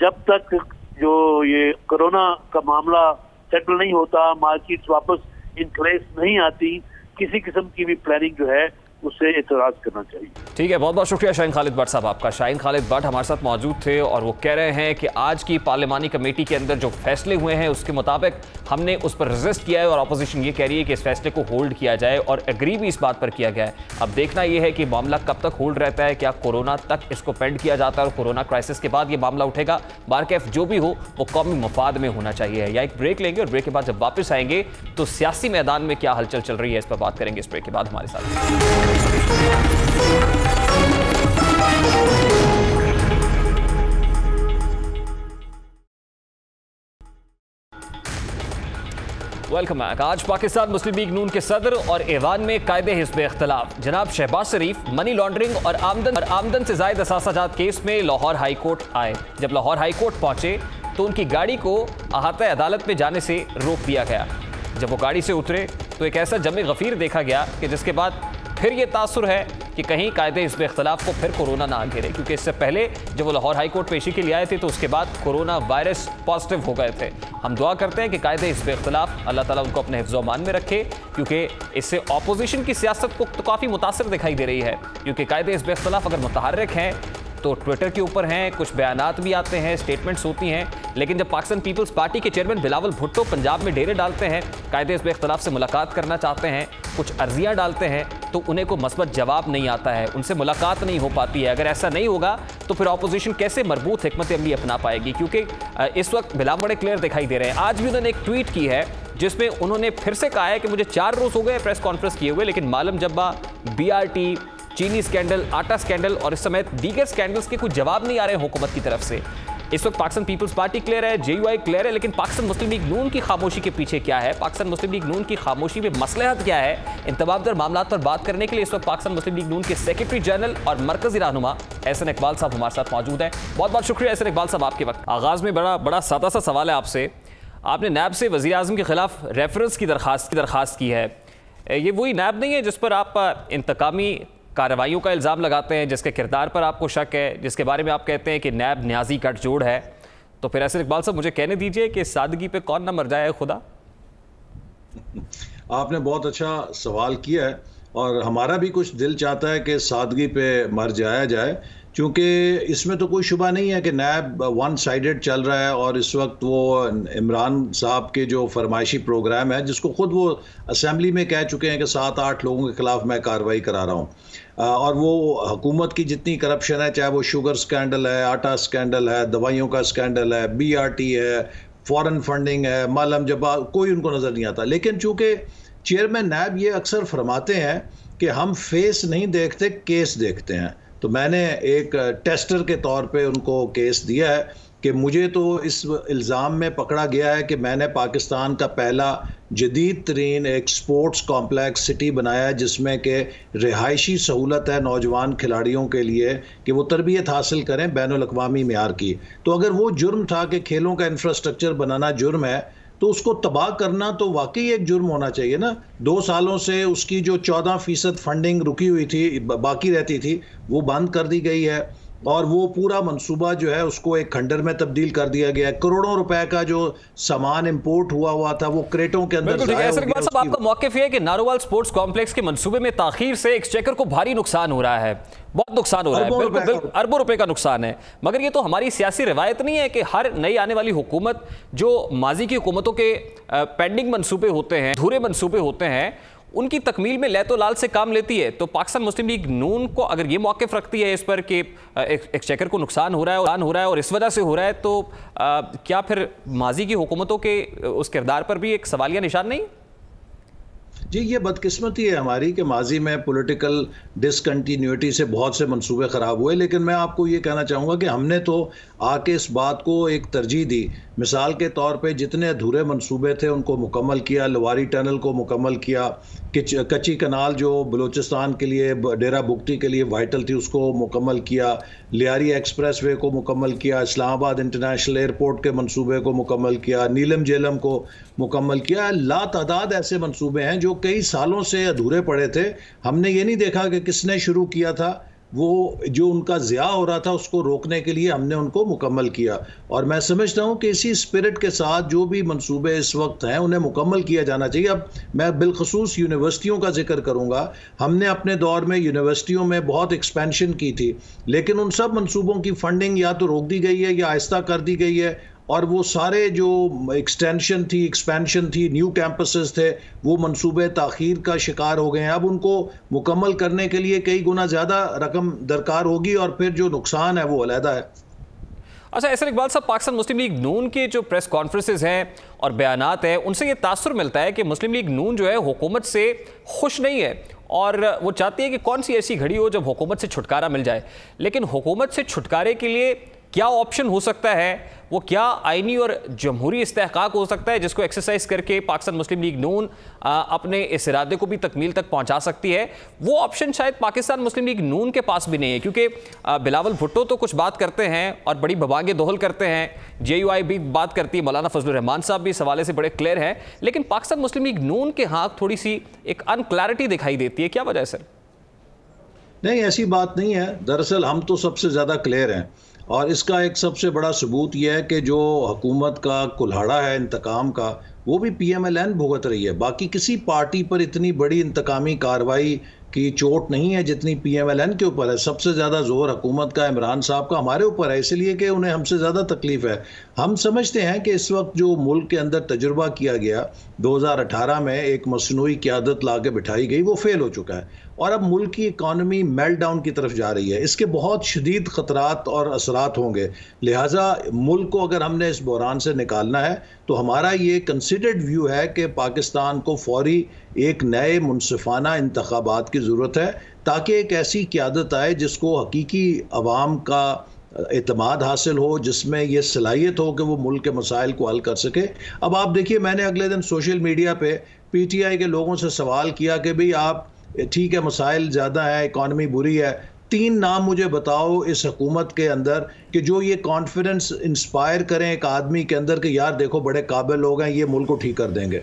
जब तक जो ये कोरोना का मामला सेटल नहीं होता, मार्केट वापस इन प्लेस नहीं आती, किसी किस्म की भी प्लानिंग जो है उससे एतराज करना चाहिए। ठीक है, बहुत बहुत शुक्रिया शाहीन खालिद बट साहब आपका। शाहीन खालिद बट हमारे साथ मौजूद थे और वो कह रहे हैं कि आज की पार्लिमानी कमेटी के अंदर जो फैसले हुए हैं उसके मुताबिक हमने उस पर रेजिस्ट किया है, और अपोजिशन ये कह रही है कि इस फैसले को होल्ड किया जाए, और एग्री भी इस बात पर किया गया है। अब देखना यह है कि मामला कब तक होल्ड रहता है, क्या कोरोना तक इसको पेंड किया जाता है, और कोरोना क्राइसिस के बाद ये मामला उठेगा। बारकैफ जो भी हो वो कौमी मफाद में होना चाहिए। या एक ब्रेक लेंगे और ब्रेक के बाद जब वापस आएंगे तो सियासी मैदान में क्या हलचल चल रही है इस पर बात करेंगे। इस ब्रेक के बाद हमारे साथ वेलकम बैक। आज पाकिस्तान मुस्लिम लीग नून के सदर और ईवान में कायदे हिस्बे इख्तलाफ। जनाब शहबाज शरीफ मनी लॉन्ड्रिंग और आमदन और आमदन से जायद असासाजात केस में लाहौर हाई कोर्ट आए। जब लाहौर हाई कोर्ट पहुंचे तो उनकी गाड़ी को अहाता अदालत में जाने से रोक दिया गया। जब वो गाड़ी से उतरे तो एक ऐसा जमे गफीर देखा गया कि जिसके बाद फिर ये तासुर है कि कहीं कायदे हिस्ब इख्तलाफ को फिर कोरोना ना घेरे, क्योंकि इससे पहले जब वो लाहौर हाई कोर्ट पेशी के लिए आए थे तो उसके बाद कोरोना वायरस पॉजिटिव हो गए थे। हम दुआ करते हैं कि कायदे हिस्ब इख्तलाफ अल्लाह ताला उनको अपने हिफ्ज़ अमान में रखे, क्योंकि इससे अपोजिशन की सियासत को तो काफ़ी मुतासर दिखाई दे रही है, क्योंकि कायदे हिस्ब इख्तलाफ अगर मुतहर्रिक हैं तो ट्विटर के ऊपर हैं, कुछ बयानात भी आते हैं, स्टेटमेंट्स होती हैं, लेकिन जब पाकिस्तान पीपल्स पार्टी के चेयरमैन बिलावल भुट्टो पंजाब में डेरे डालते हैं, कायदे हिस्ब इख्तलाफ से मुलाकात करना चाहते हैं, कुछ अर्जियाँ डालते हैं, तो उन्हें को मस्बत जवाब नहीं आता है, उनसे मुलाकात नहीं हो पाती है। अगर ऐसा नहीं होगा तो फिर अपोजिशन कैसे मरबूत हिकमत अमली अपना पाएगी, क्योंकि इस वक्त बिलावल बड़े क्लियर दिखाई दे रहे हैं। आज भी उन्होंने एक ट्वीट की है जिसमें उन्होंने फिर से कहा है कि मुझे चार रोज़ हो गए प्रेस कॉन्फ्रेंस किए हुए, लेकिन मालम जब्बा, बी आर टी, चीनी स्कैंडल, आटा स्कैंडल और इस समय दीगर स्कैंडल्स के कुछ जवाब नहीं आ रहे हैं हुकूमत की तरफ से। इस वक्त पाकिस्तान पीपल्स पार्टी क्लियर है, जेयूआई क्लियर है, लेकिन पाकिस्तान मुस्लिम लीग नून की खामोशी के पीछे क्या है, पाकिस्तान मुस्लिम लीग नून की खामोशी में मसलहत क्या है, इन तमाम तर मामलात पर बात करने के लिए इस वक्त पाकिस्तान मुस्लिम लीग नून के सेक्रेटरी जनरल और मरकजी रहनुमा एहसन इकबाल साहब हमारे साथ मौजूद हैं। बहुत बहुत शुक्रिया एहसन इकबाल साहब आपके वक्त। आगाज़ में बड़ा बड़ा सादा सा सवाल है आपसे, आपने नैब से वज़ीर आज़म के खिलाफ रेफरेंस की दरख्वास्त की दरख्वास्त की है। ये वही नैब नहीं है जिस पर आप इंतकामी कार्रवाइयों का इल्ज़ाम लगाते हैं, जिसके किरदार पर आपको शक है, जिसके बारे में आप कहते हैं कि नैब न्याजी गठजोड़ है। तो फिर ऐसे इकबाल साहब मुझे कहने दीजिए कि सादगी पे कौन ना मर जाए खुदा। आपने बहुत अच्छा सवाल किया है और हमारा भी कुछ दिल चाहता है कि सादगी पे मर जाया जाए, क्योंकि इसमें तो कोई शुबा नहीं है कि नैब वन साइडेड चल रहा है, और इस वक्त वो इमरान साहब के जो फरमाइशी प्रोग्राम है जिसको ख़ुद वो असम्बली में कह चुके हैं कि सात आठ लोगों के ख़िलाफ़ मैं कार्रवाई करा रहा हूँ, और वो हुकूमत की जितनी करप्शन है, चाहे वो शुगर स्कैंडल है, आटा स्कैंडल है, दवाइयों का स्कैंडल है, बी आर टी है, फॉरेन फंडिंग है, मालम जबा, कोई उनको नज़र नहीं आता। लेकिन चूँकि चेयरमैन नैब ये अक्सर फरमाते हैं कि हम फेस नहीं देखते, केस देखते हैं, तो मैंने एक टेस्टर के तौर पे उनको केस दिया है कि मुझे तो इस इल्ज़ाम में पकड़ा गया है कि मैंने पाकिस्तान का पहला जदीद तरीन एक स्पोर्ट्स कॉम्प्लेक्स सिटी बनाया है जिसमें के रिहायशी सहूलत है नौजवान खिलाड़ियों के लिए कि वो तरबियत हासिल करें बैनुल अक़वामी मियार की। तो अगर वो जुर्म था कि खेलों का इंफ्रास्ट्रक्चर बनाना जुर्म है तो उसको तबाह करना तो वाकई एक जुर्म होना चाहिए ना। दो सालों से उसकी जो चौदह फ़ीसद फंडिंग रुकी हुई थी, बाकी रहती थी, वो बंद कर दी गई है और वो पूरा मंसूबा जो है उसको एक खंडर में तब्दील कर दिया गया है। करोड़ों रुपए का जो सामान इंपोर्ट हुआ हुआ था वो क्रेटों के अंदर जाया हो गया। साहब आपका मौक़िफ़ है कि नारोवाल स्पोर्ट्स कॉम्प्लेक्स के मंसूबे में ताखीर से एक्सचेकर को भारी नुकसान हो रहा है, बहुत नुकसान हो रहा है, बिल्कुल अरबों रुपए का नुकसान है। मगर ये तो हमारी सियासी रिवायत नहीं है कि हर नई आने वाली हुकूमत जो माजी की हुकूमतों के पेंडिंग मनसूबे होते हैं, अधूरे मनसूबे होते हैं, उनकी तकमील में लैतो लाल से काम लेती है। तो पाकिस्तान मुस्लिम लीग नून को अगर ये मौक़िफ़ रखती है इस पर कि एक्सचेकर को नुकसान हो रहा है और हो रहा है और इस वजह से हो रहा है, तो आ, क्या फिर माजी की हुकूमतों के उस किरदार पर भी एक सवालिया निशान नहीं? जी, ये बदकिस्मती है हमारी कि माजी में पॉलिटिकल डिसकंटिन्यूटी से बहुत से मंसूबे ख़राब हुए, लेकिन मैं आपको ये कहना चाहूँगा कि हमने तो आके इस बात को एक तरजीह दी। मिसाल के तौर पे जितने अधूरे मंसूबे थे उनको मुकम्मल किया, लवारी टनल को मुकम्मल किया, कच्ची कनाल जो बलूचिस्तान के लिए, डेरा बुगटी के लिए वाइटल थी, उसको मुकम्मल किया, लियारी एक्सप्रेस वे को मुकम्मल किया, इस्लामाबाद इंटरनेशनल एयरपोर्ट के मंसूबे को मुकम्मल किया, नीलम जेलम को मुकम्मल किया। ला तादाद ऐसे मंसूबे हैं जो कई सालों से अधूरे पड़े थे। हमने ये नहीं देखा कि किसने शुरू किया था, वो जो उनका ज़िया हो रहा था उसको रोकने के लिए हमने उनको मुकम्मल किया। और मैं समझता हूँ कि इसी स्पिरिट के साथ जो भी मंसूबे इस वक्त हैं उन्हें मुकम्मल किया जाना चाहिए। अब मैं बिलखसूस यूनिवर्सिटियों का जिक्र करूँगा। हमने अपने दौर में यूनिवर्सिटियों में बहुत एक्सपेंशन की थी, लेकिन उन सब मंसूबों की फंडिंग या तो रोक दी गई है या आहिस्ता कर दी गई है, और वो सारे जो एक्सटेंशन थी, एक्सपेंशन थी, न्यू कैंपसेस थे, वो मंसूबे ताखीर का शिकार हो गए हैं। अब उनको मुकम्मल करने के लिए कई गुना ज़्यादा रकम दरकार होगी और फिर जो नुकसान है वो अलहदा है। अच्छा एहसन इकबाल साहब, पाकिस्तान मुस्लिम लीग नून के जो प्रेस कॉन्फ्रेंसेस हैं और बयानात हैं उनसे ये तासुर मिलता है कि मुस्लिम लीग नून जो है हुकूमत से खुश नहीं है और वो चाहती है कि कौन सी ऐसी घड़ी हो जब हुकूमत से छुटकारा मिल जाए। लेकिन हुकूमत से छुटकारे के लिए क्या ऑप्शन हो सकता है, वो क्या आइनी और जमहूरी इस्तेहकाक हो सकता है जिसको एक्सरसाइज करके पाकिस्तान मुस्लिम लीग नून आ, अपने इस इरादे को भी तकमील तक पहुंचा सकती है? वो ऑप्शन शायद पाकिस्तान मुस्लिम लीग नून के पास भी नहीं है, क्योंकि बिलावल भुट्टो तो कुछ बात करते हैं और बड़ी बबांगे दोहल करते हैं, जे यू आई भी बात करती है, मौलाना फजलुर रहमान साहब भी इस हवाले से बड़े क्लियर हैं, लेकिन पाकिस्तान मुस्लिम लीग नून के हाथ थोड़ी सी एक अनक्लैरिटी दिखाई देती है। क्या वजह है सर? नहीं, ऐसी बात नहीं है। दरअसल हम तो सबसे ज़्यादा क्लियर हैं और इसका एक सबसे बड़ा सबूत यह है कि जो हुकूमत का कुल्हाड़ा है इंतकाम का, वो भी पी एम एल एन भुगत रही है। बाकी किसी पार्टी पर इतनी बड़ी इंतकामी कार्रवाई की चोट नहीं है जितनी पी एम एल एन के ऊपर है। सबसे ज़्यादा जोर हुकूमत का, इमरान साहब का हमारे ऊपर है, इसलिए कि उन्हें हमसे ज़्यादा तकलीफ़ है। हम समझते हैं कि इस वक्त जो मुल्क के अंदर तजुर्बा किया गया दो हज़ार अठारह में एक मसनूई क़यादत ला के बिठाई गई, वो फेल हो चुका है और अब मुल्क की इकानमी मेल्ट डाउन की तरफ जा रही है। इसके बहुत शदीद ख़तरात और असरात होंगे। लिहाजा मुल्क को अगर हमने इस बहरान से निकालना है तो हमारा ये कंसिडर्ड व्यू है कि पाकिस्तान को फौरी एक नए मुनसिफाना इंतखाबात की ज़रूरत है ताकि एक ऐसी क़यादत आए जिसको हकीकी अवाम का एतमाद हासिल हो, जिसमें यह सलाहियत हो कि वो मुल्क के मसाइल को हल कर सके। अब आप देखिए, मैंने अगले दिन सोशल मीडिया पे पी टी आई के लोगों से सवाल किया कि भाई आप ठीक है मसाइल ज़्यादा है, इकॉनमी बुरी है, तीन नाम मुझे बताओ इस हुकूमत के अंदर कि जो ये कॉन्फिडेंस इंस्पायर करें एक आदमी के अंदर कि यार देखो बड़े काबिल लोग हैं, ये मुल्क को ठीक कर देंगे।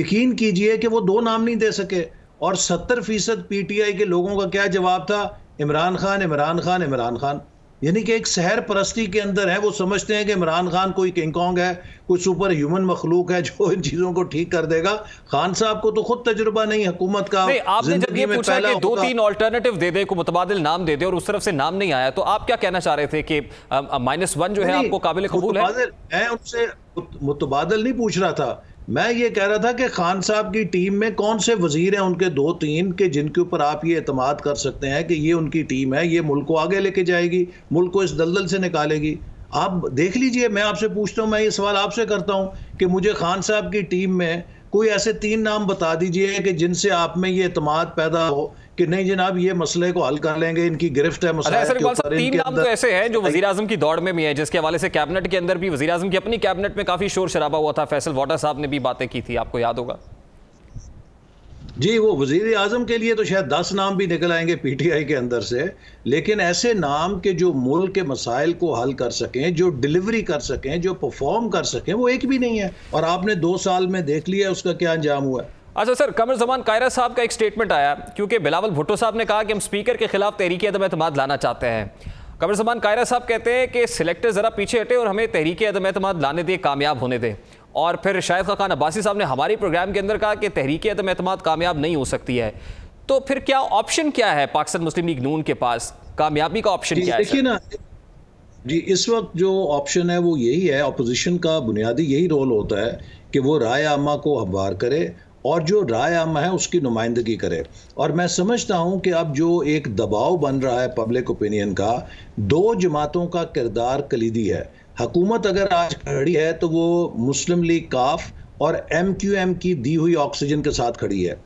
यकीन कीजिए कि वो दो नाम नहीं दे सके। और सत्तर फीसद पी टी आई के लोगों का क्या जवाब था? इमरान खान, इमरान खान, इमरान खान। यानी कि एक सहर परस्ती के अंदर है, वो समझते हैं कि इमरान खान कोई किंग कॉन्ग है, कोई सुपर ह्यूमन मखलूक है जो इन चीज़ों को ठीक कर देगा। खान साहब को तो खुद तजुर्बा नहीं हुकूमत का। नहीं, आपने जब ये पूछा कि दो तीन ऑल्टरनेटिव दे दे, को मुतबादिल नाम दे दे और उस तरफ से नाम नहीं आया, तो आप क्या कहना चाह रहे थे कि माइनस वन जो है आपको काबिल कबूल है? मैं उनसे मुतबादिल नहीं पूछ रहा था, मैं ये कह रहा था कि खान साहब की टीम में कौन से वजीर हैं उनके दो तीन के जिनके ऊपर आप ये एतमाद कर सकते हैं कि ये उनकी टीम है, ये मुल्क को आगे लेके जाएगी, मुल्क को इस दलदल से निकालेगी। आप देख लीजिए, मैं आपसे पूछता हूँ, मैं ये सवाल आपसे करता हूँ कि मुझे खान साहब की टीम में कोई ऐसे तीन नाम बता दीजिए कि जिनसे आप में ये एतमाद पैदा हो कि नहीं जनाब ये मसले को हल कर लेंगे, इनकी गिरफ्त है। तीन नाम तो ऐसे हैं जो वज़ीर-ए-आज़म की दौड़ में भी हैं, जिसके हवाले से कैबिनेट के अंदर भी वज़ीर-ए-आज़म की अपनी कैबिनेट में काफ़ी शोर शराबा हुआ था। फैसल वाटर साहब ने भी बातें की थी, आपको याद होगा जी। वो वज़ीर-ए-आज़म के लिए तो शायद दस नाम भी निकल आएंगे पी टी आई के अंदर से, लेकिन ऐसे नाम के जो मुल्क के मसाइल को हल कर सकें, जो डिलीवरी कर सकें, जो परफॉर्म कर सकें, वो एक भी नहीं है। और आपने दो साल में देख लिया उसका क्या अंजाम हुआ है। अच्छा सर, कमर जमान कायरा साहब का एक स्टेटमेंट आया, क्योंकि बिलावल भुट्टो साहब ने कहा कि हम स्पीकर के खिलाफ तहरीके अदम एतमाद लाना चाहते हैं। कमर जमान कायरा साहब कहते हैं कि सिलेक्टर ज़रा पीछे हटे और हमें तहरीके अदम एतमाद लाने दें, कामयाब होने दें। और फिर शाह खान अब्बासी साहब ने हमारे प्रोग्राम के अंदर कहा कि तहरीके अदम एतमाद कामयाब नहीं हो सकती है। तो फिर क्या ऑप्शन क्या है पाकिस्तान मुस्लिम लीग नून के पास, कामयाबी का ऑप्शन क्या है? देखिए ना जी, इस वक्त जो ऑप्शन है वो यही है। अपोजिशन का बुनियादी यही रोल होता है कि वो राय आमा को हमवार करे और जो राय आम है उसकी नुमाइंदगी करे। और मैं समझता हूं कि अब जो एक दबाव बन रहा है पब्लिक ओपिनियन का, दो जमातों का किरदार कलीदी है। हकूमत अगर आज खड़ी है तो वो मुस्लिम लीग काफ और एम क्यू एम की दी हुई ऑक्सीजन के साथ खड़ी है।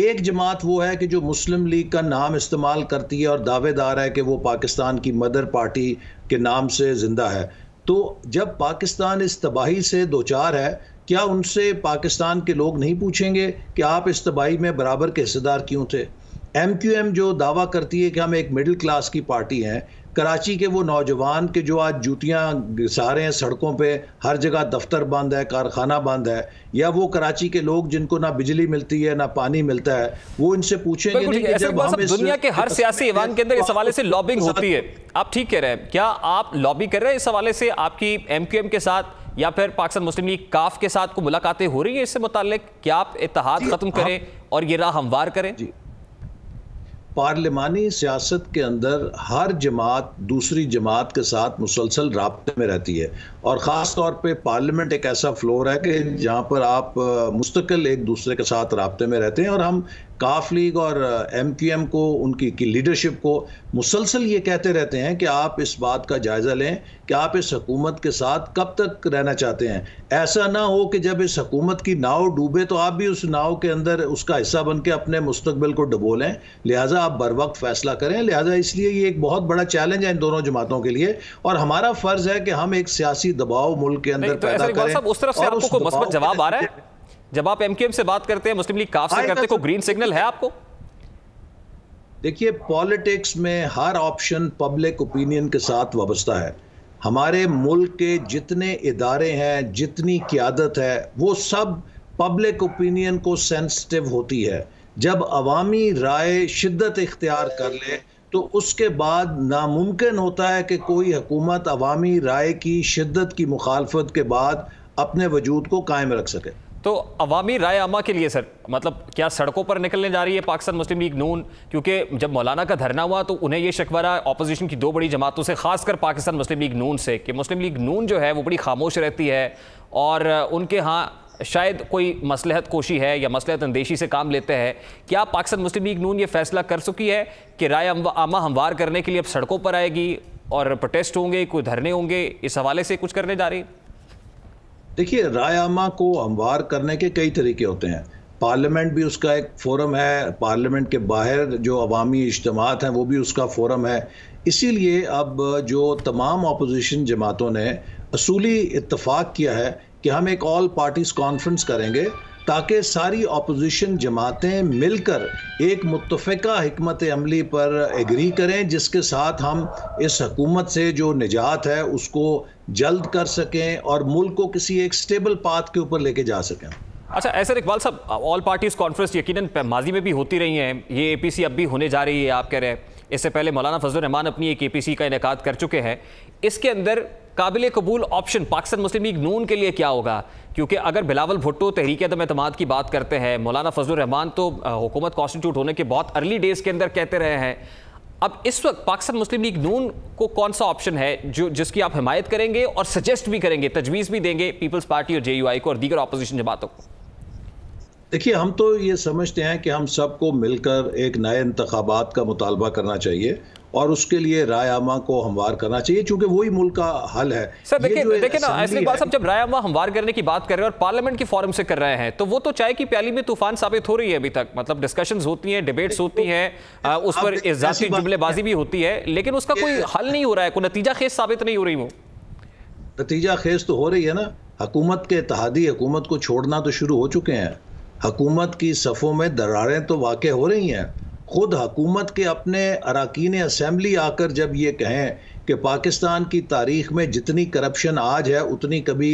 एक जमात वो है कि जो मुस्लिम लीग का नाम इस्तेमाल करती है और दावेदार है कि वो पाकिस्तान की मदर पार्टी के नाम से जिंदा है। तो जब पाकिस्तान इस तबाही से दो चार है, क्या उनसे पाकिस्तान के लोग नहीं पूछेंगे कि आप इस तबाही में बराबर के हिस्सेदार क्यों थे? एम क्यू एम जो दावा करती है कि हम एक मिडिल क्लास की पार्टी हैं, कराची के वो नौजवान के जो आज जूतियाँ घिसारे हैं सड़कों पे, हर जगह दफ्तर बंद है, कारखाना बंद है, या वो कराची के लोग जिनको ना बिजली मिलती है ना पानी मिलता है, वो इनसे पूछेंगे नहीं कि जब हम इस दुनिया के हर सियासी ऐवान के अंदर इस हवाले से लॉबिंग होती है। आप ठीक कह रहे हैं, क्या आप लॉबी कर रहे हैं इस हवाले से? आपकी एम क्यू एम के साथ या फिर पाकिस्तान मुस्लिम लीग काफ के साथ को मुलाकातें हो रही है इससे मुतालिक? क्या आप इत्तेहाद खत्म करें और ये राह हमवार करें? जी, पार्लिमानी सियासत के अंदर हर जमात दूसरी जमात के साथ मुसलसल राब्ते में रहती है और ख़ास तौर पे पार्लियामेंट एक ऐसा फ्लोर है कि जहाँ पर आप मुस्तकिल एक दूसरे के साथ राब्ते में रहते हैं। और हम काफ लीग और एम क्यू एम को, उनकी की लीडरशिप को मुसलसल ये कहते रहते हैं कि आप इस बात का जायज़ा लें कि आप इस हकूमत के साथ कब तक रहना चाहते हैं। ऐसा ना हो कि जब इस हकूमत की नाव डूबे तो आप भी उस नाव के अंदर उसका हिस्सा बन के अपने मुस्तकबिल को डुबोलें। लिहाजा आप बर वक्त फैसला करें। लिहाजा इसलिए ये एक बहुत बड़ा चैलेंज है इन दोनों जमातों के लिए और हमारा फ़र्ज़ है कि हम एक सियासी दबाव मुल्क के अंदर पैदा करें। उस तरफ से आपको मस्बत जवाब आ रहा है जब आप एम क्यू एम से बात करते हैं, मुस्लिम लीग काफ से करते को ग्रीन सिग्नल है आपको? देखिए, पॉलिटिक्स में हर ऑप्शन पब्लिक ओपिनियन के साथ वाबस्ता है। हमारे मुल्क के जितने इदारे हैं, जितनी क़ियादत है, वो सब पब्लिक ओपिनियन को सेंसिटिव होती है। जब अवामी राय शिद्दत इख्तियार कर ले तो उसके बाद नामुमकिन होता है कि कोई हुकूमत अवामी राय की शिद्दत की मुखालफत के बाद अपने वजूद को कायम रख सके। तो अवामी राय आमा के लिए सर मतलब क्या सड़कों पर निकलने जा रही है पाकिस्तान मुस्लिम लीग नून? क्योंकि जब मौलाना का धरना हुआ तो उन्हें यह शिकवा रहा ऑपोजिशन की दो बड़ी जमातों से, खासकर पाकिस्तान मुस्लिम लीग नून से, कि मुस्लिम लीग नून जो है वो बड़ी खामोश रहती है और उनके हाँ शायद कोई मसलहत कोशी है या मसलहत अंदेशी से काम लेते हैं। क्या पाकिस्तान मुस्लिम लीग नून ये फैसला कर चुकी है कि राय आमा हमवार करने के लिए अब सड़कों पर आएगी और प्रोटेस्ट होंगे, कोई धरने होंगे, इस हवाले से कुछ करने जा रही है? देखिए, राय आमा को हमवार करने के कई तरीके होते हैं। पार्लियामेंट भी उसका एक फोरम है, पार्लियामेंट के बाहर जो अवामी इज्तिमात हैं वो भी उसका फोरम है। इसीलिए अब जो तमाम अपोजिशन जमातों ने असूली इत्तफाक किया है कि हम एक ऑल पार्टीज़ कॉन्फ्रेंस करेंगे ताकि सारी अपोजिशन जमातें मिलकर एक मुत्तफ़िका हिकमत अमली पर एग्री करें जिसके साथ हम इस हकूमत से जो निजात है उसको जल्द कर सकें और मुल्क को किसी एक स्टेबल पाथ के ऊपर लेके जा सकें। अच्छा एहसन इकबाल साहब, ऑल पार्टीज़ कॉन्फ्रेंस यकीनन माजी में भी होती रही हैं, ये ए पी सी अब भी होने जा रही है आप कह रहे हैं। इससे पहले मौलाना फजलुर रहमान अपनी एक ए पी सी का इनेकाद कर चुके हैं। इसके अंदर काबिल कबूल ऑप्शन पाकिस्तान मुस्लिम लीग नून के लिए क्या होगा? क्योंकि अगर बिलावल भुट्टो तहरीक अदम एतमाद की बात करते हैं, मौलाना फजलुर रहमान तो हुकूमत कॉन्स्टिट्यूट होने के बहुत अर्ली डेज़ के अंदर कहते रहे हैं। अब इस वक्त पाकिस्तान मुस्लिम लीग नून को कौन सा ऑप्शन है जो जिसकी आप हिमायत करेंगे और सजेस्ट भी करेंगे, तजवीज़ भी देंगे पीपल्स पार्टी और जे यू आई को और दीगर अपोजिशन जमातों को? देखिए, हम तो ये समझते हैं कि हम सबको मिलकर एक नए इंतखाबात का मुतालबा करना चाहिए और उसके लिए राय आमा को हमवार करना चाहिए, चूंकि वही मुल्क का हल है। सर देखिए देखिए ना, ऐसी बात सब जब राय आमा हमवार करने की बात कर रहे हैं और पार्लियामेंट की फॉरम से कर रहे हैं, तो वो तो चाय की प्याली में तूफान साबित हो रही है अभी तक। मतलब डिस्कशंस होती हैं, डिबेट्स होती हैं, उस पर इजाफी जुमलेबाजी भी होती है, लेकिन उसका कोई हल नहीं हो रहा है, कोई नतीजा खेज साबित नहीं हो रही। वो नतीजा खेज तो हो रही है ना, हुकूमत के इत्तेहादी हुकूमत को छोड़ना तो शुरू हो चुके हैं। हुकूमत की सफ़ों में दरारें तो वाक़े हो रही हैं। ख़ुद हुकूमत के अपने अरकान असम्बली आकर जब ये कहें कि पाकिस्तान की तारीख़ में जितनी करप्शन आज है उतनी कभी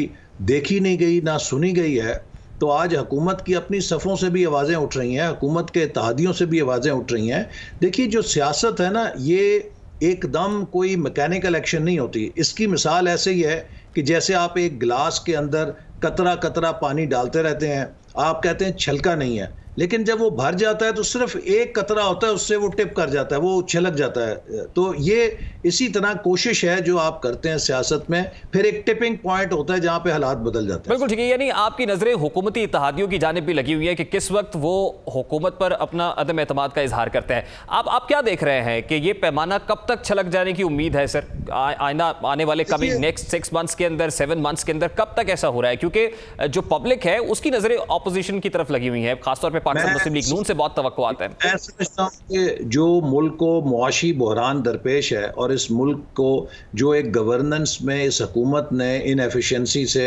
देखी नहीं गई ना सुनी गई है, तो आज हुकूमत की अपनी सफ़ों से भी आवाज़ें उठ रही हैं, हुकूमत के इत्तेहादियों से भी आवाज़ें उठ रही हैं। देखिए, जो सियासत है ना, ये एकदम कोई मैकेनिकल एक्शन नहीं होती। इसकी मिसाल ऐसे ही है कि जैसे आप एक गिलास के अंदर कतरा कतरा पानी डालते रहते हैं, आप कहते हैं छलका नहीं है, लेकिन जब वो भर जाता है तो सिर्फ एक कतरा होता है, उससे वो टिप कर जाता है, वो छलक जाता है। तो ये इसी तरह कोशिश है जो आप करते हैं सियासत में, फिर एक टिपिंग पॉइंट होता है जहाँ पे हालात बदल जाते हैं। बिल्कुल ठीक है, यानी आपकी नज़रें हुकूमती इत्तेहादियों की जानिब भी लगी हुई है कि किस वक्त वो हुकूमत पर अपना अदम एतमाद का इजहार करते हैं। आप आप क्या देख रहे हैं कि ये पैमाना कब तक छलक जाने की उम्मीद है सर? आइना आने वाले कमिंग नेक्स्ट सिक्स मंथ्स के अंदर, सेवन मंथ्स के अंदर कब तक ऐसा हो रहा है? क्योंकि जो पब्लिक है उसकी नज़रें अपोजिशन की तरफ लगी हुई है, खासतौर पर पाकिस्तान मुस्लिम लीग नून से बहुत तवक्कुआत है। मैं समझता हूं कि जो मुल्क को मुआशी बहरान दरपेश है और इस मुल्क को जो एक गवर्नेंस में इस हुकूमत ने इनएफिशिएंसी से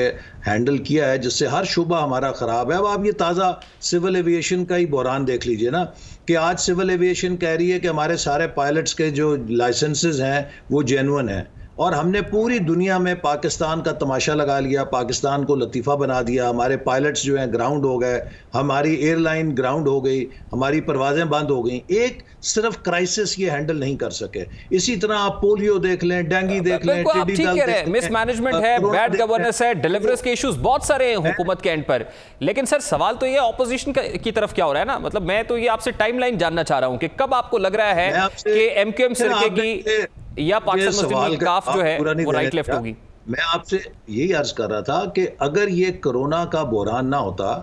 हैंडल किया है, जिससे हर शूबा हमारा ख़राब है। अब आप ये ताज़ा सिविल एविएशन का ही बहरान देख लीजिए ना, कि आज सिविल एविएशन कह रही है कि हमारे सारे पायलट्स के जो लाइसेंसेज हैं वो जेन्युइन हैं, और हमने पूरी दुनिया में पाकिस्तान का तमाशा लगा लिया, पाकिस्तान को लतीफ़ा बना दिया। हमारे पायलट्स जो हैं ग्राउंड हो गए, हमारी एयरलाइन ग्राउंड हो गई, हमारी परवाज़ें बंद हो गई। एक सिर्फ क्राइसिस ये हैंडल नहीं कर सके। इसी तरह आप पोलियो देख लें, डेंगू देख लें, टिड्डी दल, मिस मैनेजमेंट है, बैड गवर्नेंस है, डिलीवरीज के इश्यूज बहुत सारे हैं हुकूमत के एंड पर। लेकिन सर सवाल तो ये ऑपोजिशन की तरफ क्या हो रहा है ना, मतलब मैं तो ये आपसे टाइमलाइन जानना चाह रहा हूँ कि कब आपको लग रहा है कि एमक्यूएम सरके की या पाकिस्तान मुस्लिम काफ जो है वो राइट लेफ्ट होगी। मैं आपसे यही अर्ज कर रहा था कि अगर ये कोरोना का बहरान ना होता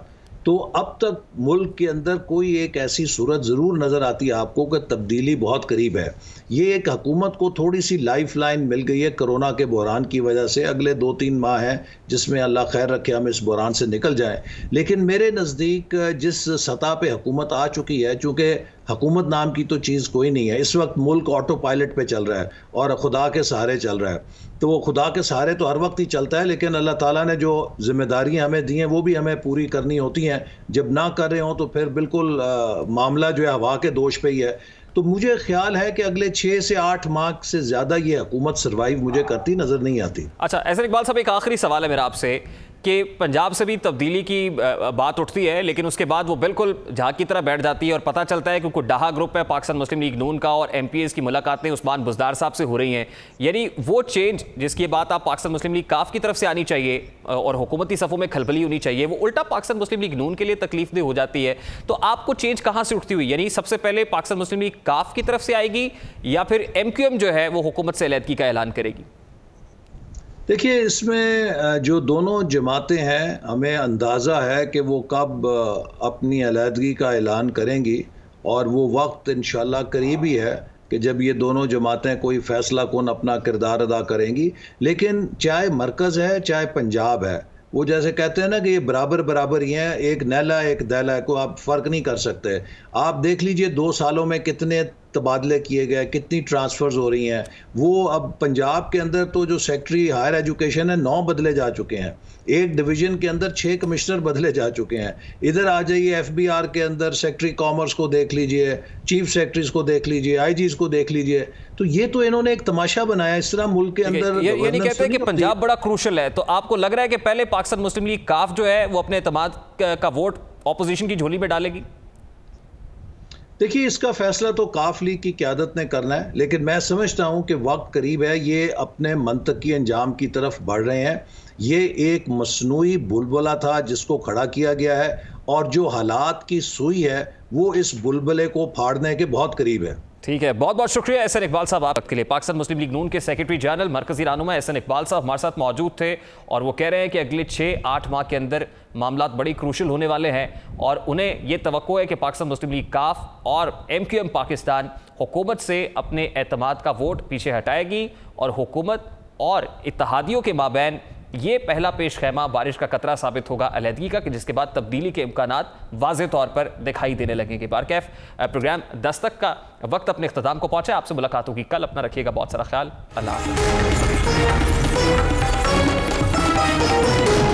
तो अब तक मुल्क के अंदर कोई एक ऐसी सूरत ज़रूर नज़र आती है आपको कि तब्दीली बहुत करीब है। ये एक हकूमत को थोड़ी सी लाइफ लाइन मिल गई है कोरोना के बहरान की वजह से। अगले दो तीन माह हैं जिसमें अल्लाह खैर रखे हम इस बहरान से निकल जाएं, लेकिन मेरे नज़दीक जिस सतह पे हुकूमत आ चुकी है, चूँकि हुकूमत नाम की तो चीज़ कोई नहीं है, इस वक्त मुल्क ऑटो पायलट पे चल रहा है और खुदा के सहारे चल रहा है। तो वो खुदा के सहारे तो हर वक्त ही चलता है, लेकिन अल्लाह ताला ने जो जिम्मेदारियां हमें दी हैं वो भी हमें पूरी करनी होती हैं। जब ना कर रहे हों तो फिर बिल्कुल आ, मामला जो है हवा के दोष पे ही है। तो मुझे ख्याल है कि अगले छः से आठ माह से ज़्यादा ये हुकूमत सर्वाइव मुझे करती नज़र नहीं आती। अच्छा एहसन इकबाल साहब, एक आखिरी सवाल है मेरा आपसे कि पंजाब से भी तब्दीली की बात उठती है, लेकिन उसके बाद वो बिल्कुल झाँक की तरह बैठ जाती है और पता चलता है कि कोई डाहा ग्रुप है पाकिस्तान मुस्लिम लीग नून का, और एम पी एज़ की मुलाकातें उस्मान बुजदार साहब से हो रही हैं। यानी वो चेंज जिसकी बात आप पाकिस्तान मुस्लिम लीग काफ की तरफ से आनी चाहिए और हुकूमती सफ़ों में खलबली होनी चाहिए, वो उल्टा पाकिस्तान मुस्लिम लीग नून के लिए तकलीफदेह हो जाती है। तो आपको चेंज कहाँ से उठती हुई, यानी सबसे पहले पाकिस्तान मुस्लिम लीग काफ की तरफ से आएगी या फिर एम क्यू एम जो है वो हुकूमत से अलहदगी का ऐलान करेगी? देखिए, इसमें जो दोनों जमातें हैं हमें अंदाज़ा है कि वो कब अपनी अलहदगी का ऐलान करेंगी, और वो वक्त इंशाल्लाह करीब ही है कि जब ये दोनों जमातें कोई फ़ैसला कौन अपना किरदार अदा करेंगी। लेकिन चाहे मरकज़ है चाहे पंजाब है, वो जैसे कहते हैं ना कि ये बराबर बराबर ही हैं, एक नैला एक दैला, को आप फ़र्क नहीं कर सकते। आप देख लीजिए दो सालों में कितने तबादले किए गए, कितनी ट्रांसफ़र्स हो रही हैं। वो अब पंजाब के अंदर तो जो सेक्रेटरी हायर एजुकेशन है नौ बदले जा चुके हैं, एक डिवीज़न के अंदर छः कमिश्नर बदले जा चुके हैं। इधर आ जाइए एफ बी आर के अंदर सेक्रेटरी कॉमर्स को देख लीजिए, चीफ सेक्रेटरीज को देख लीजिए, आई जीज़ को देख लीजिए। तो ये तो इन्होंने एक तमाशा बनाया, इस तरह मुल्क के अंदर। ये नहीं कहते कि पंजाब बड़ा क्रूशल है, तो आपको लग रहा है कि पहले पाकिस्तान मुस्लिम लीग काफ जो है वो अपने एतमाद का वोट अपोजिशन की झोली में डालेगी? देखिए, इसका फैसला तो काफ लीग की क़यादत ने करना है, लेकिन मैं समझता हूँ कि वक्त करीब है। ये अपने मंतकी अंजाम की तरफ बढ़ रहे हैं। ये एक मसनूई बुलबुला था जिसको खड़ा किया गया है, और जो हालात की सुई है वो इस बुलबुले को फाड़ने के बहुत करीब है। ठीक है, बहुत बहुत शुक्रिया एहसन इकबाल साहब आपके लिए। पाकिस्तान मुस्लिम लीग नून के सेक्रेटरी जनरल मरकजी रहनुमा एहसन इकबाल साहब हमारे साथ मौजूद थे, और वो कह रहे हैं कि अगले छः आठ माह के अंदर मामलात बड़ी क्रूशल होने वाले हैं और उन्हें ये तवक्को है कि पाकिस्तान मुस्लिम लीग काफ और एम क्यू एम पाकिस्तान हुकूमत से अपने एतमाद का वोट पीछे हटाएगी और हुकूमत और इत्तहादियों के माबैन ये पहला पेश खैमा बारिश का कतरा साबित होगा अलहदगी का, कि जिसके बाद तब्दीली के इम्कानात वाज़े तौर पर दिखाई देने लगेंगे। बारकैफ प्रोग्राम दस्तक का वक्त अपने इख्तिताम को पहुँचा, आपसे मुलाकात होगी कल, अपना रखिएगा बहुत सारा ख्याल, अल्लाह हाफ़िज़।